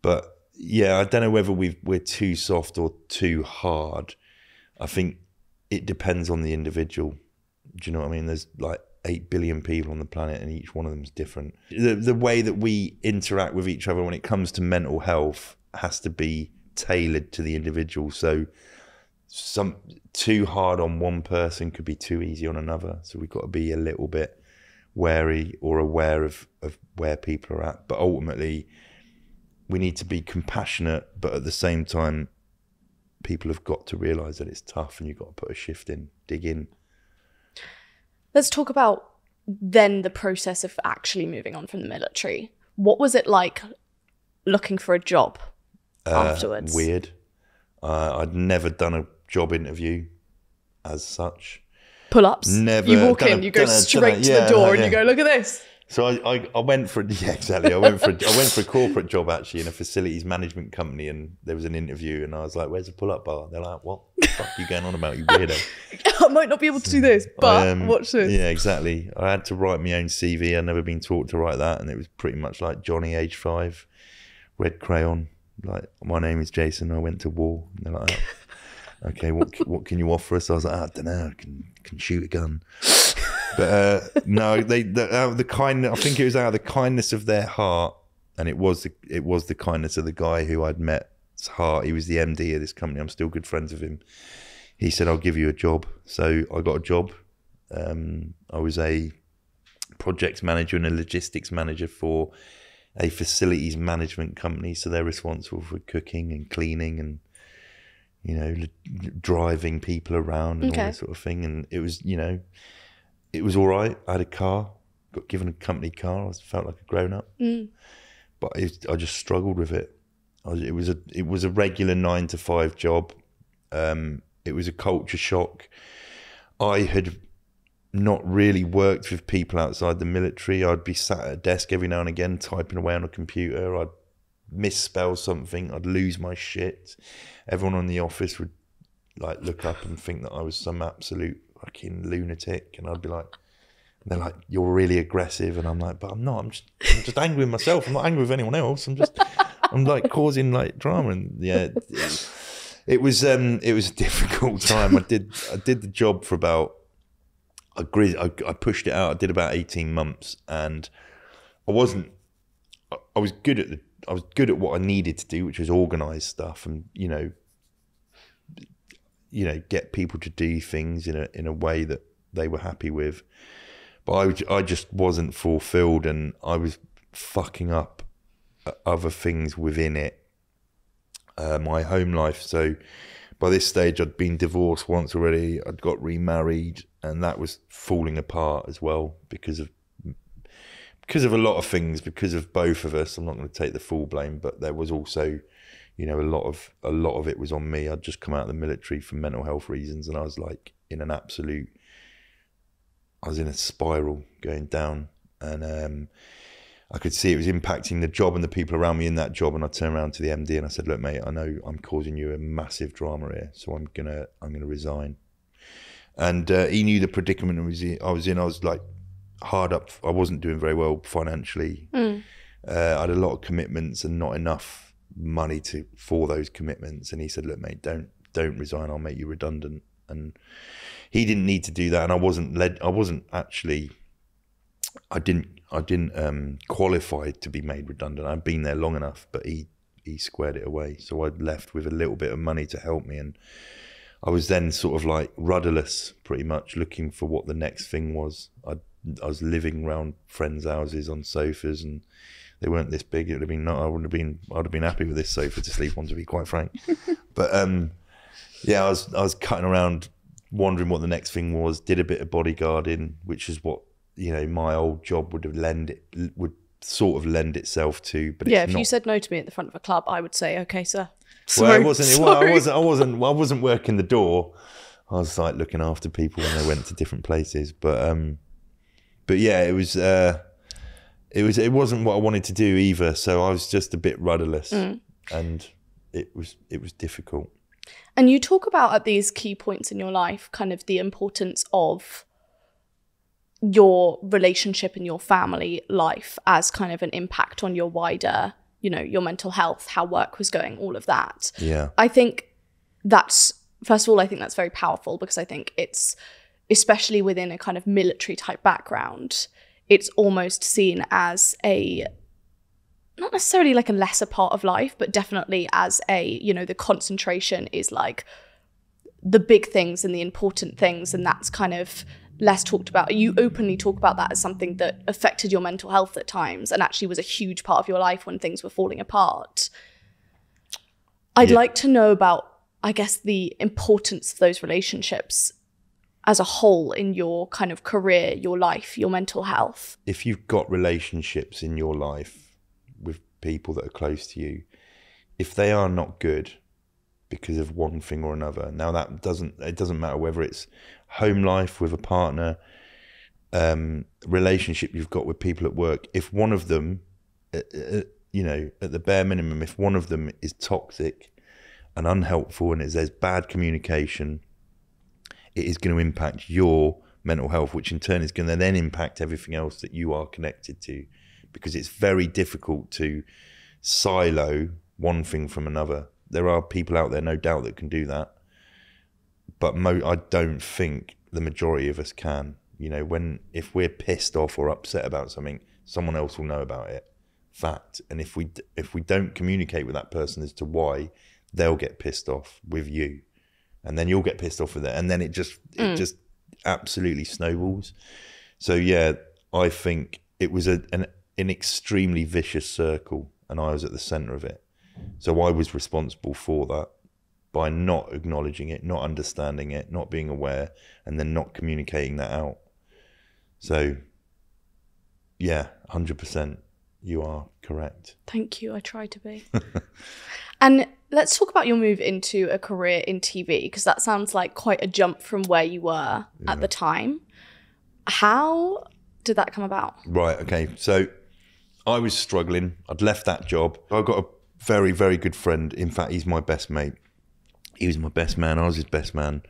But yeah, I don't know whether we're too soft or too hard. I think it depends on the individual. Do you know what I mean? There's like 8 billion people on the planet and each one of them is different. The way that we interact with each other when it comes to mental health has to be tailored to the individual. So too hard on one person could be too easy on another. So we've got to be a little bit wary or aware of where people are at. But ultimately, we need to be compassionate, but at the same time, people have got to realise that it's tough and you've got to put a shift in, dig in. Let's talk about then the process of actually moving on from the military. What was it like looking for a job afterwards? Weird. I'd never done a job interview as such. Pull-ups? Never. You walk in, you go straight to the door and you go, look at this. So I went for a, yeah, exactly. I went for a corporate job actually in a facilities management company, and there was an interview, and I was like, "Where's the pull-up bar?" They're like, "What the fuck are you going on about, you weirdo?" I might not be able to do this, but watch this. Yeah, exactly. I had to write my own CV. I'd never been taught to write that, and it was pretty much like Johnny, age 5, red crayon. Like, my name is Jason. I went to war. And they're like, oh, "Okay, what can you offer us?" I was like, oh, "I don't know. I can shoot a gun." But no, I think it was out of the kindness of their heart, and it was the kindness of the guy who I'd met's heart. He was the MD of this company. I'm still good friends with him. He said, "I'll give you a job." So I got a job. I was a projects manager and a logistics manager for a facilities management company. So they're responsible for cooking and cleaning and, you know, driving people around and all that sort of thing. And it was, you know. It was all right. I had a car, got given a company car. I felt like a grown up, but I just struggled with it. It was a regular 9-to-5 job. It was a culture shock. I had not really worked with people outside the military. I'd be sat at a desk every now and again, typing away on a computer. I'd misspell something. I'd lose my shit. Everyone in the office would like look up and think that I was some absolute fucking lunatic, and I'd be like, and they're like, "You're really aggressive," and I'm like, "But I'm not. I'm just angry with myself. I'm not angry with anyone else. I'm like causing like drama." And yeah, it was a difficult time. I did the job for about, I pushed it out. I did about 18 months, and I was good at what I needed to do, which was organise stuff, and you know, get people to do things in a way that they were happy with. But I just wasn't fulfilled, and I was fucking up other things within it, my home life. So by this stage, I'd been divorced once already. I'd got remarried, and that was falling apart as well because of a lot of things, because of both of us. I'm not going to take the full blame, but there was also... you know, a lot of it was on me. I'd just come out of the military for mental health reasons, and I was like in a spiral going down, and I could see it was impacting the job and the people around me in that job. And I turned around to the MD and I said, "Look, mate, I know I'm causing you a massive drama here, so I'm gonna resign." And he knew the predicament I was in. I was like hard up. I wasn't doing very well financially. I had a lot of commitments and not enough money for those commitments, and he said, "Look, mate, don't resign. I'll make you redundant." And he didn't need to do that, and I didn't qualify to be made redundant. I'd been there long enough, but he squared it away, so I'd left with a little bit of money to help me, and I was then sort of like rudderless, pretty much looking for what the next thing was. I was living around friends' houses on sofas, and they weren't this big. It would have been I'd have been happy with this sofa to sleep on, to be quite frank. But yeah, I was cutting around, wondering what the next thing was. Did a bit of bodyguarding, which is what, you know, my old job would sort of lend itself to. But yeah, if you said no to me at the front of a club, I would say, "Okay, sir." Sorry, well, I wasn't working the door. I was like looking after people when they went to different places. But yeah, it was. It wasn't what I wanted to do either, so I was just a bit rudderless, and it was difficult. And you talk about at these key points in your life, kind of the importance of your relationship and your family life as kind of an impact on your wider, you know, your mental health, how work was going, all of that. Yeah, I think that's, first of all, I think that's very powerful, because I think it's, especially within a kind of military type background, it's almost seen as a, not necessarily like a lesser part of life, but definitely as a, you know, the concentration is like the big things and the important things, and that's kind of less talked about. You openly talk about that as something that affected your mental health at times and actually was a huge part of your life when things were falling apart. I'd like to know about, I guess, the importance of those relationships as a whole in your kind of career, your life, your mental health. If you've got relationships in your life with people that are close to you, if they are not good because of one thing or another, now that doesn't matter whether it's home life with a partner, relationship you've got with people at work, if one of them, you know, at the bare minimum, if one of them is toxic and unhelpful and there's bad communication, it is going to impact your mental health, which in turn is going to then impact everything else that you are connected to, because it's very difficult to silo one thing from another. There are people out there, no doubt, that can do that, but I don't think the majority of us can. You know, if we're pissed off or upset about something, someone else will know about it. Fact. And if we don't communicate with that person as to why, they'll get pissed off with you, and then you'll get pissed off with it, and then it just absolutely snowballs. So yeah, I think it was an extremely vicious circle, and I was at the center of it. So I was responsible for that by not acknowledging it, not understanding it, not being aware, and then not communicating that out. So yeah, 100%. You are correct. Thank you. I try to be. And let's talk about your move into a career in TV, because that sounds like quite a jump from where you were at the time. How did that come about? Right. Okay. So I was struggling. I'd left that job. I got a very, very good friend. In fact, he's my best mate. He was my best man. I was his best man.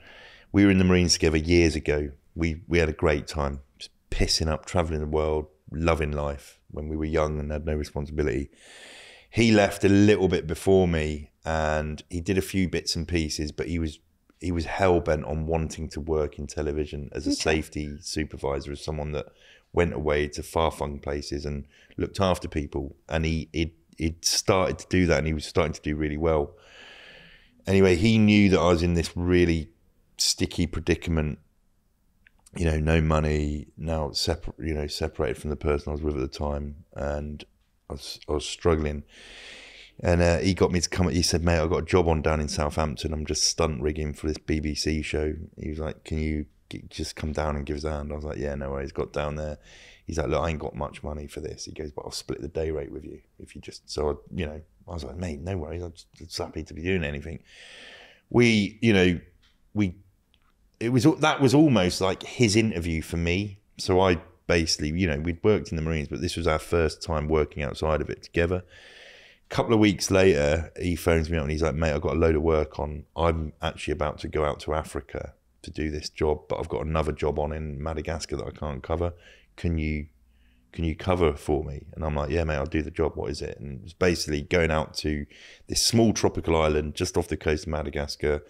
We were in the Marines together years ago. We had a great time, just pissing up, traveling the world, loving life when we were young and had no responsibility. He left a little bit before me, and he did a few bits and pieces, but he was hell-bent on wanting to work in television as a safety supervisor, as someone that went away to far-flung places and looked after people. And he'd started to do that, and he was starting to do really well. Anyway, he knew that I was in this really sticky predicament. You know, no money, now separated from the person I was with at the time, and I was struggling. And he got me to come. He said, "Mate, I got a job on down in Southampton. I'm just stunt rigging for this BBC show." He was like, "Can you just come down and give us a hand?" I was like, "Yeah, no worries." Got down there. He's like, "Look, I ain't got much money for this." He goes, "But I'll split the day rate with you if you just." So I was like, "Mate, no worries. I'm just happy to be doing anything." That was almost like his interview for me. So I basically, we'd worked in the Marines, but this was our first time working outside of it together. A couple of weeks later, he phones me up and he's like, "Mate, I've got a load of work on. I'm actually about to go out to Africa to do this job, but I've got another job on in Madagascar that I can't cover. Can you cover for me?" And I'm like, "Yeah, mate, I'll do the job. What is it?" And it was basically going out to this small tropical island just off the coast of Madagascar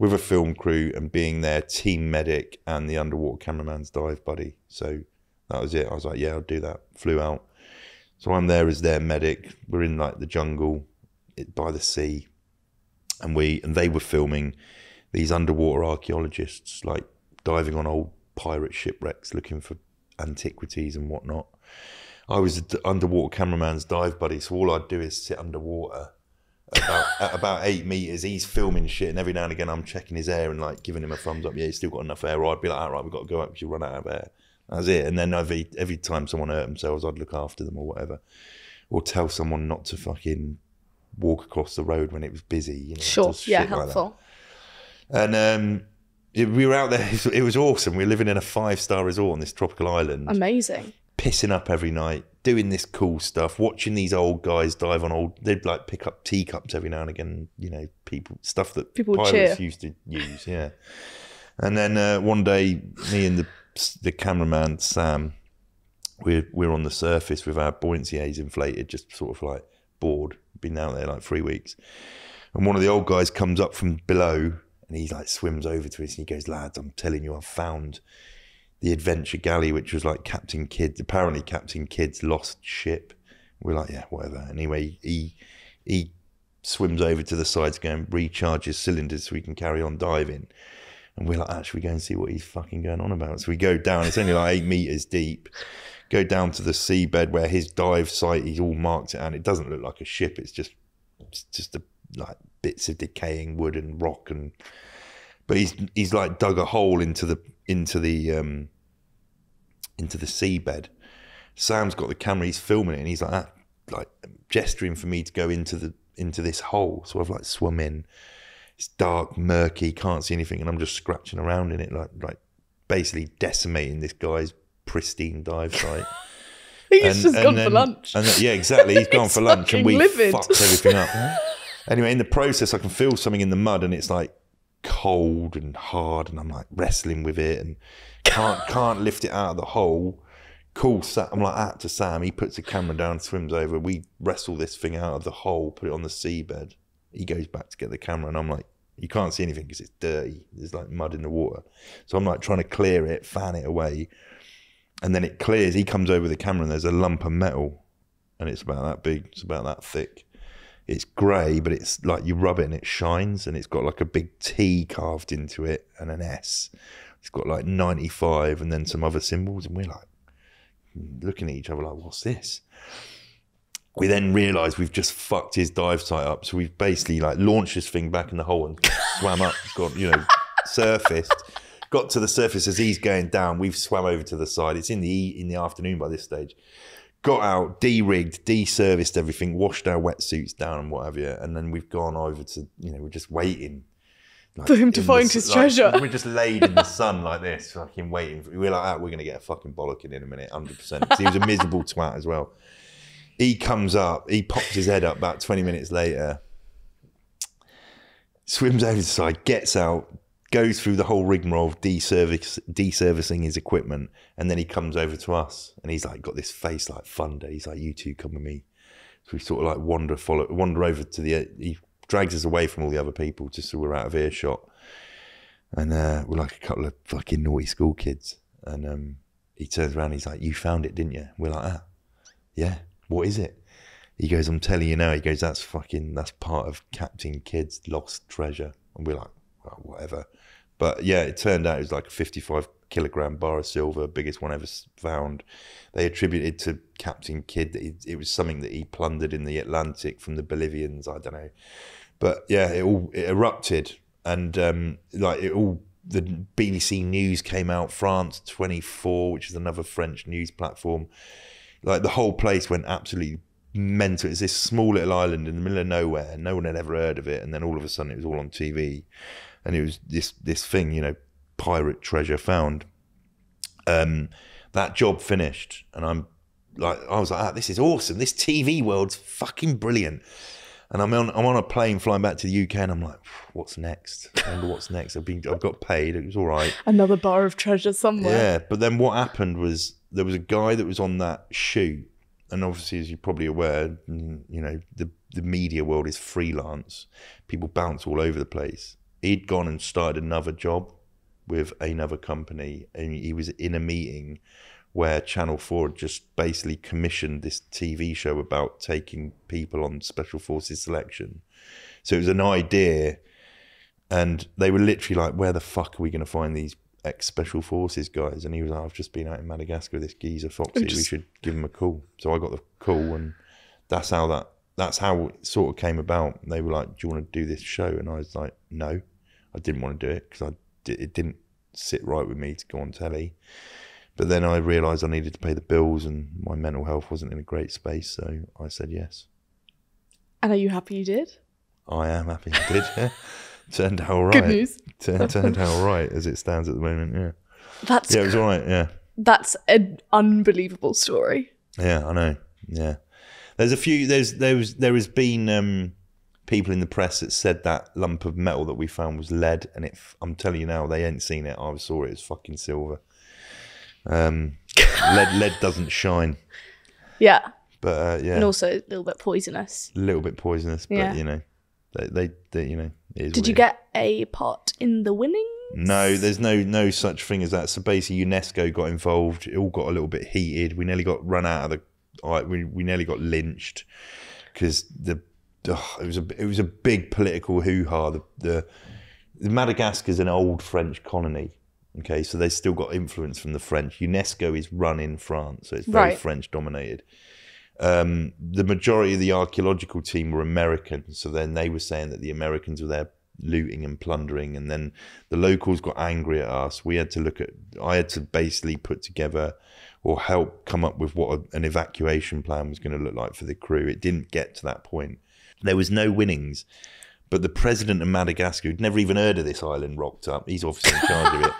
with a film crew, and being their team medic and the underwater cameraman's dive buddy. So that was it. I was like, "Yeah, I'll do that." Flew out. So I'm there as their medic. We're in like the jungle by the sea. And they were filming these underwater archaeologists, like diving on old pirate shipwrecks, looking for antiquities and whatnot. I was the underwater cameraman's dive buddy. So all I'd do is sit underwater at about 8 meters. He's filming shit, and every now and again I'm checking his air and like giving him a thumbs up. "Yeah, he's still got enough air." Or I'd be like, "All right, we've got to go up because you run out of air." That's it. And then every time someone hurt themselves, I'd look after them or whatever, or tell someone not to fucking walk across the road when it was busy, sure, yeah, helpful like that. And we were out there. It was awesome. We were living in a 5-star resort on this tropical island, amazing, pissing up every night, doing this cool stuff, watching these old guys dive on they'd like pick up teacups every now and again, stuff that people pirates used to use, yeah. And then one day, me and the cameraman, Sam, we're on the surface with our buoyancy aids inflated, just sort of like bored, been out there like 3 weeks. And one of the old guys comes up from below, and he like swims over to us and he goes, "Lads, I'm telling you, I've found the Adventure Galley," which was like Captain Kidd, apparently Captain Kidd's lost ship. We're like, "Yeah, whatever." Anyway, he swims over to the side to go and recharge his cylinders so we can carry on diving. And we're like, "Should we go and see what he's fucking going on about?" So we go down. It's only like 8 meters deep. Go down to the seabed where his dive site, he's all marked it, and it doesn't look like a ship. It's just like bits of decaying wood and rock, but he's like dug a hole into the seabed. Sam's got the camera, he's filming it, and he's like, like gesturing for me to go into this hole. So I've like swum in. It's dark, murky, can't see anything, and I'm just scratching around in it, like basically decimating this guy's pristine dive site. He's gone for lunch. And, yeah, exactly. He's gone for lunch, and we fucked everything up. Anyway, in the process, I can feel something in the mud, and it's like cold and hard, and I'm like wrestling with it, and can't lift it out of the hole. Cool, Sam. I'm like out to Sam. He puts the camera down, swims over. We wrestle this thing out of the hole, put it on the seabed. He goes back to get the camera, and I'm like, you can't see anything because it's dirty. There's like mud in the water. So I'm like trying to clear it, fan it away. And then it clears. He comes over the camera, and there's a lump of metal, and it's about that big. It's about that thick. It's grey, but it's like you rub it and it shines, and it's got like a big T carved into it and an S. It's got like 95 and then some other symbols, and we're like looking at each other like, what's this? We then realise we've just fucked his dive site up. So we've basically like launched this thing back in the hole and swam up, got, you know, surfaced, got to the surface as he's going down. We've swam over to the side. It's in the afternoon by this stage. Got out, de-rigged, de-serviced everything, washed our wetsuits down and what have you. And then we've gone over to, you know, we're just waiting. Like, for him to find his treasure. We're just laid in the sun like this, fucking waiting. We're like, oh, we're going to get a fucking bollocking in a minute, 100%. Because he was a miserable twat as well. He comes up, he pops his head up about 20 minutes later, swims over the side, gets out, goes through the whole rigmarole of deservicing his equipment, and then he comes over to us, and he's like got this face like thunder. He's like, you two come with me. So we sort of like wander over to the, he drags us away from all the other people just so we're out of earshot. And we're like a couple of fucking naughty school kids. And he turns around, he's like, you found it, didn't you? We're like, ah, yeah. What is it? He goes, I'm telling you now. He goes, that's part of Captain Kidd's lost treasure. And we're like, well, whatever. But yeah, it turned out it was like a 55-kilogram bar of silver, biggest one ever found. They attributed to Captain Kidd that it was something that he plundered in the Atlantic from the Bolivians. I don't know. But yeah, it erupted. And the BBC News came out, France 24, which is another French news platform. Like the whole place went absolutely mental. It's this small little island in the middle of nowhere. No one had ever heard of it. And then all of a sudden it was all on TV. And it was this thing, you know, pirate treasure found. That job finished. And I was like, ah, this is awesome. This TV world's fucking brilliant. And I'm on a plane flying back to the UK, and I'm like, what's next? I wonder what's next. I've got paid. It was all right. Another bar of treasure somewhere. Yeah. But then what happened was, there was a guy that was on that shoot, and obviously, as you're probably aware, you know, the media world is freelance. People bounce all over the place. He'd gone and started another job with another company, and he was in a meeting where Channel 4 just basically commissioned this TV show about taking people on Special Forces selection. So it was an idea, and they were literally like, where the fuck are we going to find these ex-Special Forces guys? And he was like, I've just been out in Madagascar with this geezer Foxy, we should give him a call. So I got the call, and that's how it sort of came about. And they were like, do you want to do this show? And I was like, no, I didn't want to do it, because it didn't sit right with me to go on telly. But then I realised I needed to pay the bills, and my mental health wasn't in a great space, so I said yes. And are you happy you did? I am happy I did, yeah. Turned out all right. Good news. Turned out all right as it stands at the moment, yeah. That's, yeah, it was all right, yeah. That's an unbelievable story. Yeah, I know, yeah. There has been people in the press that said that lump of metal that we found was lead, and I'm telling you now, they ain't seen it. I saw it, it's fucking silver. Lead doesn't shine. Yeah. But yeah. And also a little bit poisonous. A little bit poisonous, but yeah. You know. They you know. Did you get a part in the winnings? No, there's no such thing as that. So basically, UNESCO got involved. It all got a little bit heated. We nearly got run out of the. We nearly got lynched because it was a big political hoo-ha. The Madagascar's an old French colony. Okay, so they still got influence from the French. UNESCO is run in France, so it's very French dominated. The majority of the archaeological team were American, so then they were saying that the Americans were there looting and plundering. And then the locals got angry at us. We had to look at, I had to basically put together or help come up with what an evacuation plan was going to look like for the crew. It didn't get to that point. There was no winnings. But the president of Madagascar, who'd never even heard of this island, rocked up. He's obviously in charge of it.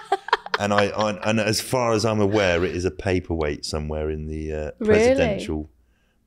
And I as far as I'm aware, it is a paperweight somewhere in the presidential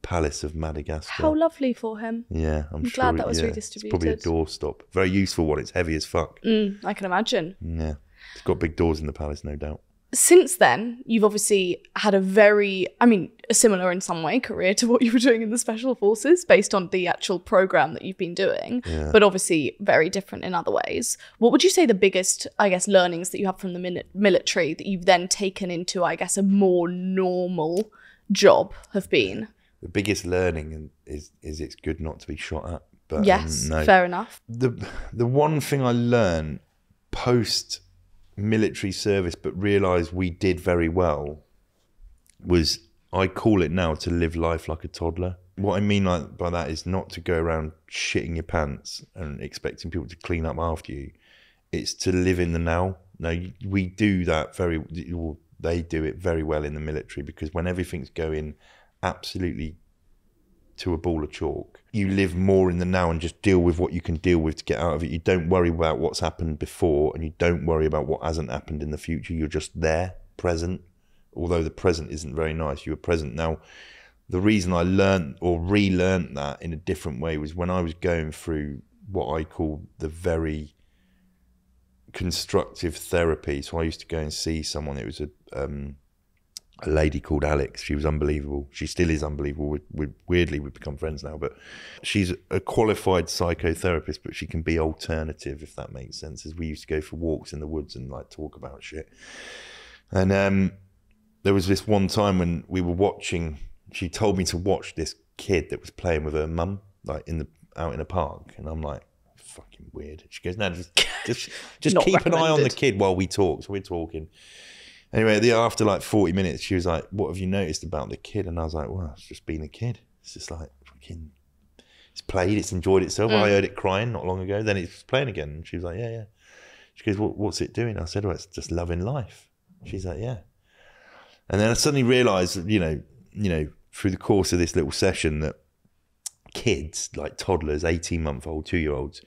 palace of Madagascar. How lovely for him. Yeah, I'm sure. I'm glad that was redistributed. It's probably a doorstop. Very useful one. It's heavy as fuck. I can imagine. Yeah. It's got big doors in the palace, no doubt. Since then, you've obviously had a very, I mean, similar in some way career to what you were doing in the Special Forces based on the actual program that you've been doing, but obviously very different in other ways. What would you say the biggest, I guess, learnings that you have from the military that you've then taken into, I guess, a more normal job have been? The biggest learning is it's good not to be shot at. But yes, no. Fair enough. The one thing I learned post military service, but realised we did very well, was I call it now to live life like a toddler. What I mean by that is not to go around shitting your pants and expecting people to clean up after you. It's to live in the now. Now, we do that very, well, they do it very well in the military, because when everything's going absolutely to a ball of chalk, you live more in the now and just deal with what you can deal with to get out of it. You don't worry about what's happened before, and you don't worry about what hasn't happened in the future. You're just there, present, although the present isn't very nice. You were present. Now, the reason I learned or relearned that in a different way was when I was going through what I call the very constructive therapy. So I used to go and see someone. It was a lady called Alex. She was unbelievable. She still is unbelievable. We've become friends now, but she's a qualified psychotherapist, but she can be alternative, if that makes sense, as we used to go for walks in the woods and like talk about shit. And there was this one time when we were watching, she told me to watch this kid that was playing with her mum, like out in a park. And I'm like, fucking weird. She goes, no, just keep an eye on the kid while we talk. So we're talking. Anyway, after like 40 minutes, she was like, what have you noticed about the kid? And I was like, well, it's just been a kid. It's just like, fucking, it's played, it's enjoyed itself. I heard it crying not long ago. Then it's playing again. And she was like, yeah. She goes, well, what's it doing? I said, well, it's just loving life. She's like, yeah. And then I suddenly realised, you know, through the course of this little session, that kids, like toddlers, 18-month-old, 2-year-olds,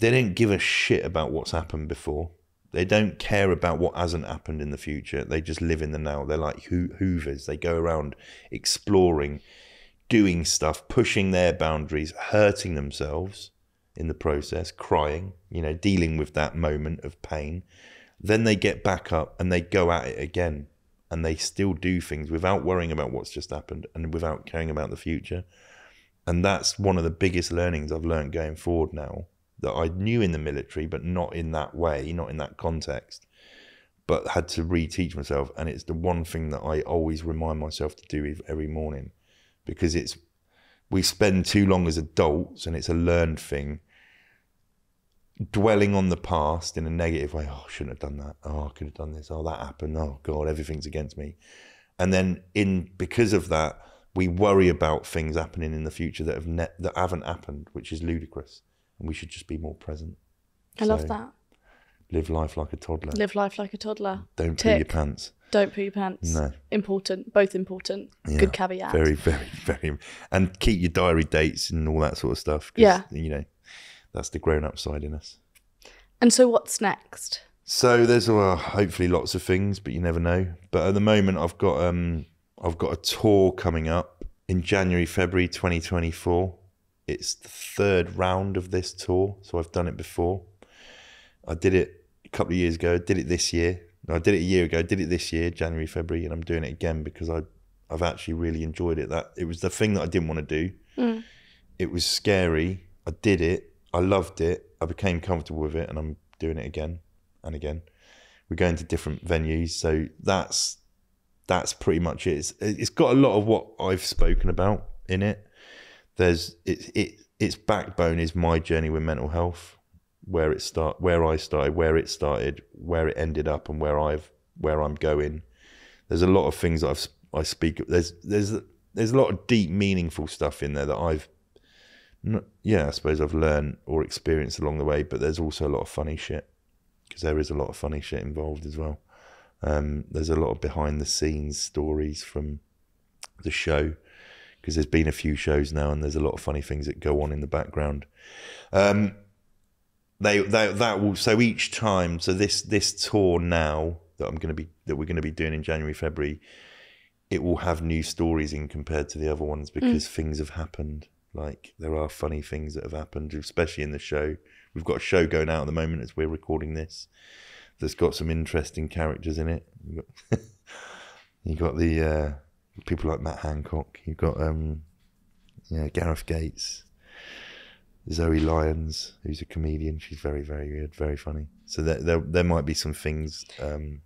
they don't give a shit about what's happened before. They don't care about what hasn't happened in the future. They just live in the now. They're like hoovers. They go around exploring, doing stuff, pushing their boundaries, hurting themselves in the process, crying, you know, dealing with that moment of pain. Then they get back up and they go at it again. And they still do things without worrying about what's just happened and without caring about the future. And that's one of the biggest learnings I've learned going forward now, that I knew in the military, but not in that way, not in that context, but had to reteach myself. And it's the one thing that I always remind myself to do every morning, because we spend too long as adults, and it's a learned thing, dwelling on the past in a negative way. Oh, I shouldn't have done that. Oh, I could have done this. Oh, that happened. Oh God, everything's against me. And then because of that, we worry about things happening in the future that haven't happened, which is ludicrous. And we should just be more present. I love that. Live life like a toddler. Live life like a toddler. Don't poo your pants. Don't poo your pants. No. Important. Both important. Yeah. Good caveat. Very, very, very. And keep your diary dates and all that sort of stuff. Yeah. You know, that's the grown-up side in us. And so what's next? So there's hopefully lots of things, but you never know. But at the moment, I've got a tour coming up in January, February 2024. It's the third round of this tour, so I've done it before. I did it a couple of years ago. I did it this year. No, I did it a year ago. I did it this year, January, February, and I'm doing it again because I've actually really enjoyed it. It was the thing that I didn't want to do. It was scary. I did it. I loved it. I became comfortable with it, and I'm doing it again and again. We're going to different venues, so that's pretty much it. It's got a lot of what I've spoken about in it. Its backbone is my journey with mental health, where it started, where it ended up, and where I'm going. There's a lot of things that I speak. There's a lot of deep, meaningful stuff in there that I've I suppose I've learned or experienced along the way, but there's also a lot of funny shit, because there is a lot of funny shit involved as well. There's a lot of behind the scenes stories from the show, because there's been a few shows now and there's a lot of funny things that go on in the background. So each time, so this tour now that we're going to be doing in January, February, it will have new stories in compared to the other ones, because things have happened. Like, there are funny things that have happened, especially in the show. We've got a show going out at the moment as we're recording this that's got some interesting characters in it. You've got the people like Matt Hancock. You've got Gareth Gates, Zoe Lyons, who's a comedian. She's very, very good, very funny. So there might be some things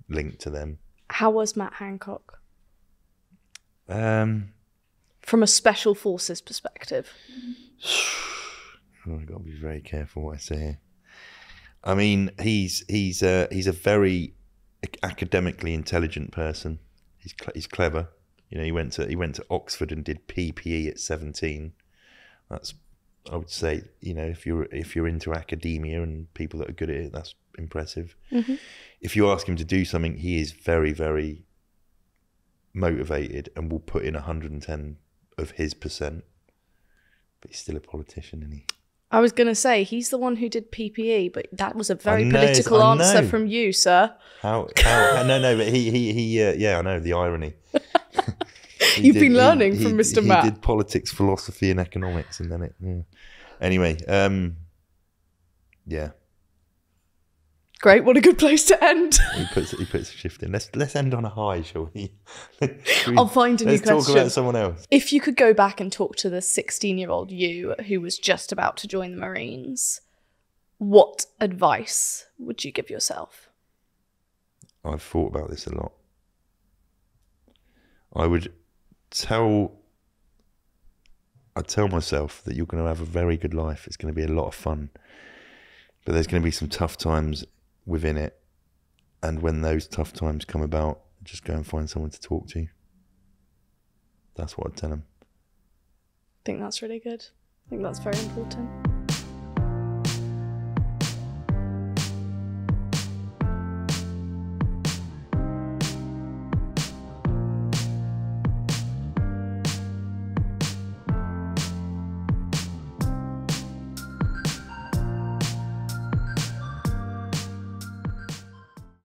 linked to them. How was Matt Hancock? From a Special Forces perspective. I've got to be very careful what I say here. I mean, he's a very academically intelligent person. He's clever. You know, he went to Oxford and did PPE at 17. That's, I would say, you know, if you're into academia and people that are good at it, that's impressive. Mm-hmm. If you ask him to do something, he is very, very motivated and will put in 110 of his %. But he's still a politician, isn't he? I was going to say, he's the one who did PPE, but that was a very political answer from you, sir. How no, but he I know, the irony. You've been learning from Mr. Matt. He did politics, philosophy and economics, and then anyway, yeah. Great, what a good place to end. He puts a shift in. Let's end on a high, shall we? I'll find a new question. Let's talk about someone else. If you could go back and talk to the 16-year-old you who was just about to join the Marines, what advice would you give yourself? I've thought about this a lot. I'd tell myself that you're going to have a very good life. It's going to be a lot of fun, but there's going to be some tough times within it, and when those tough times come about, just go and find someone to talk to. That's what I'd tell them. I think that's really good. I think that's very important.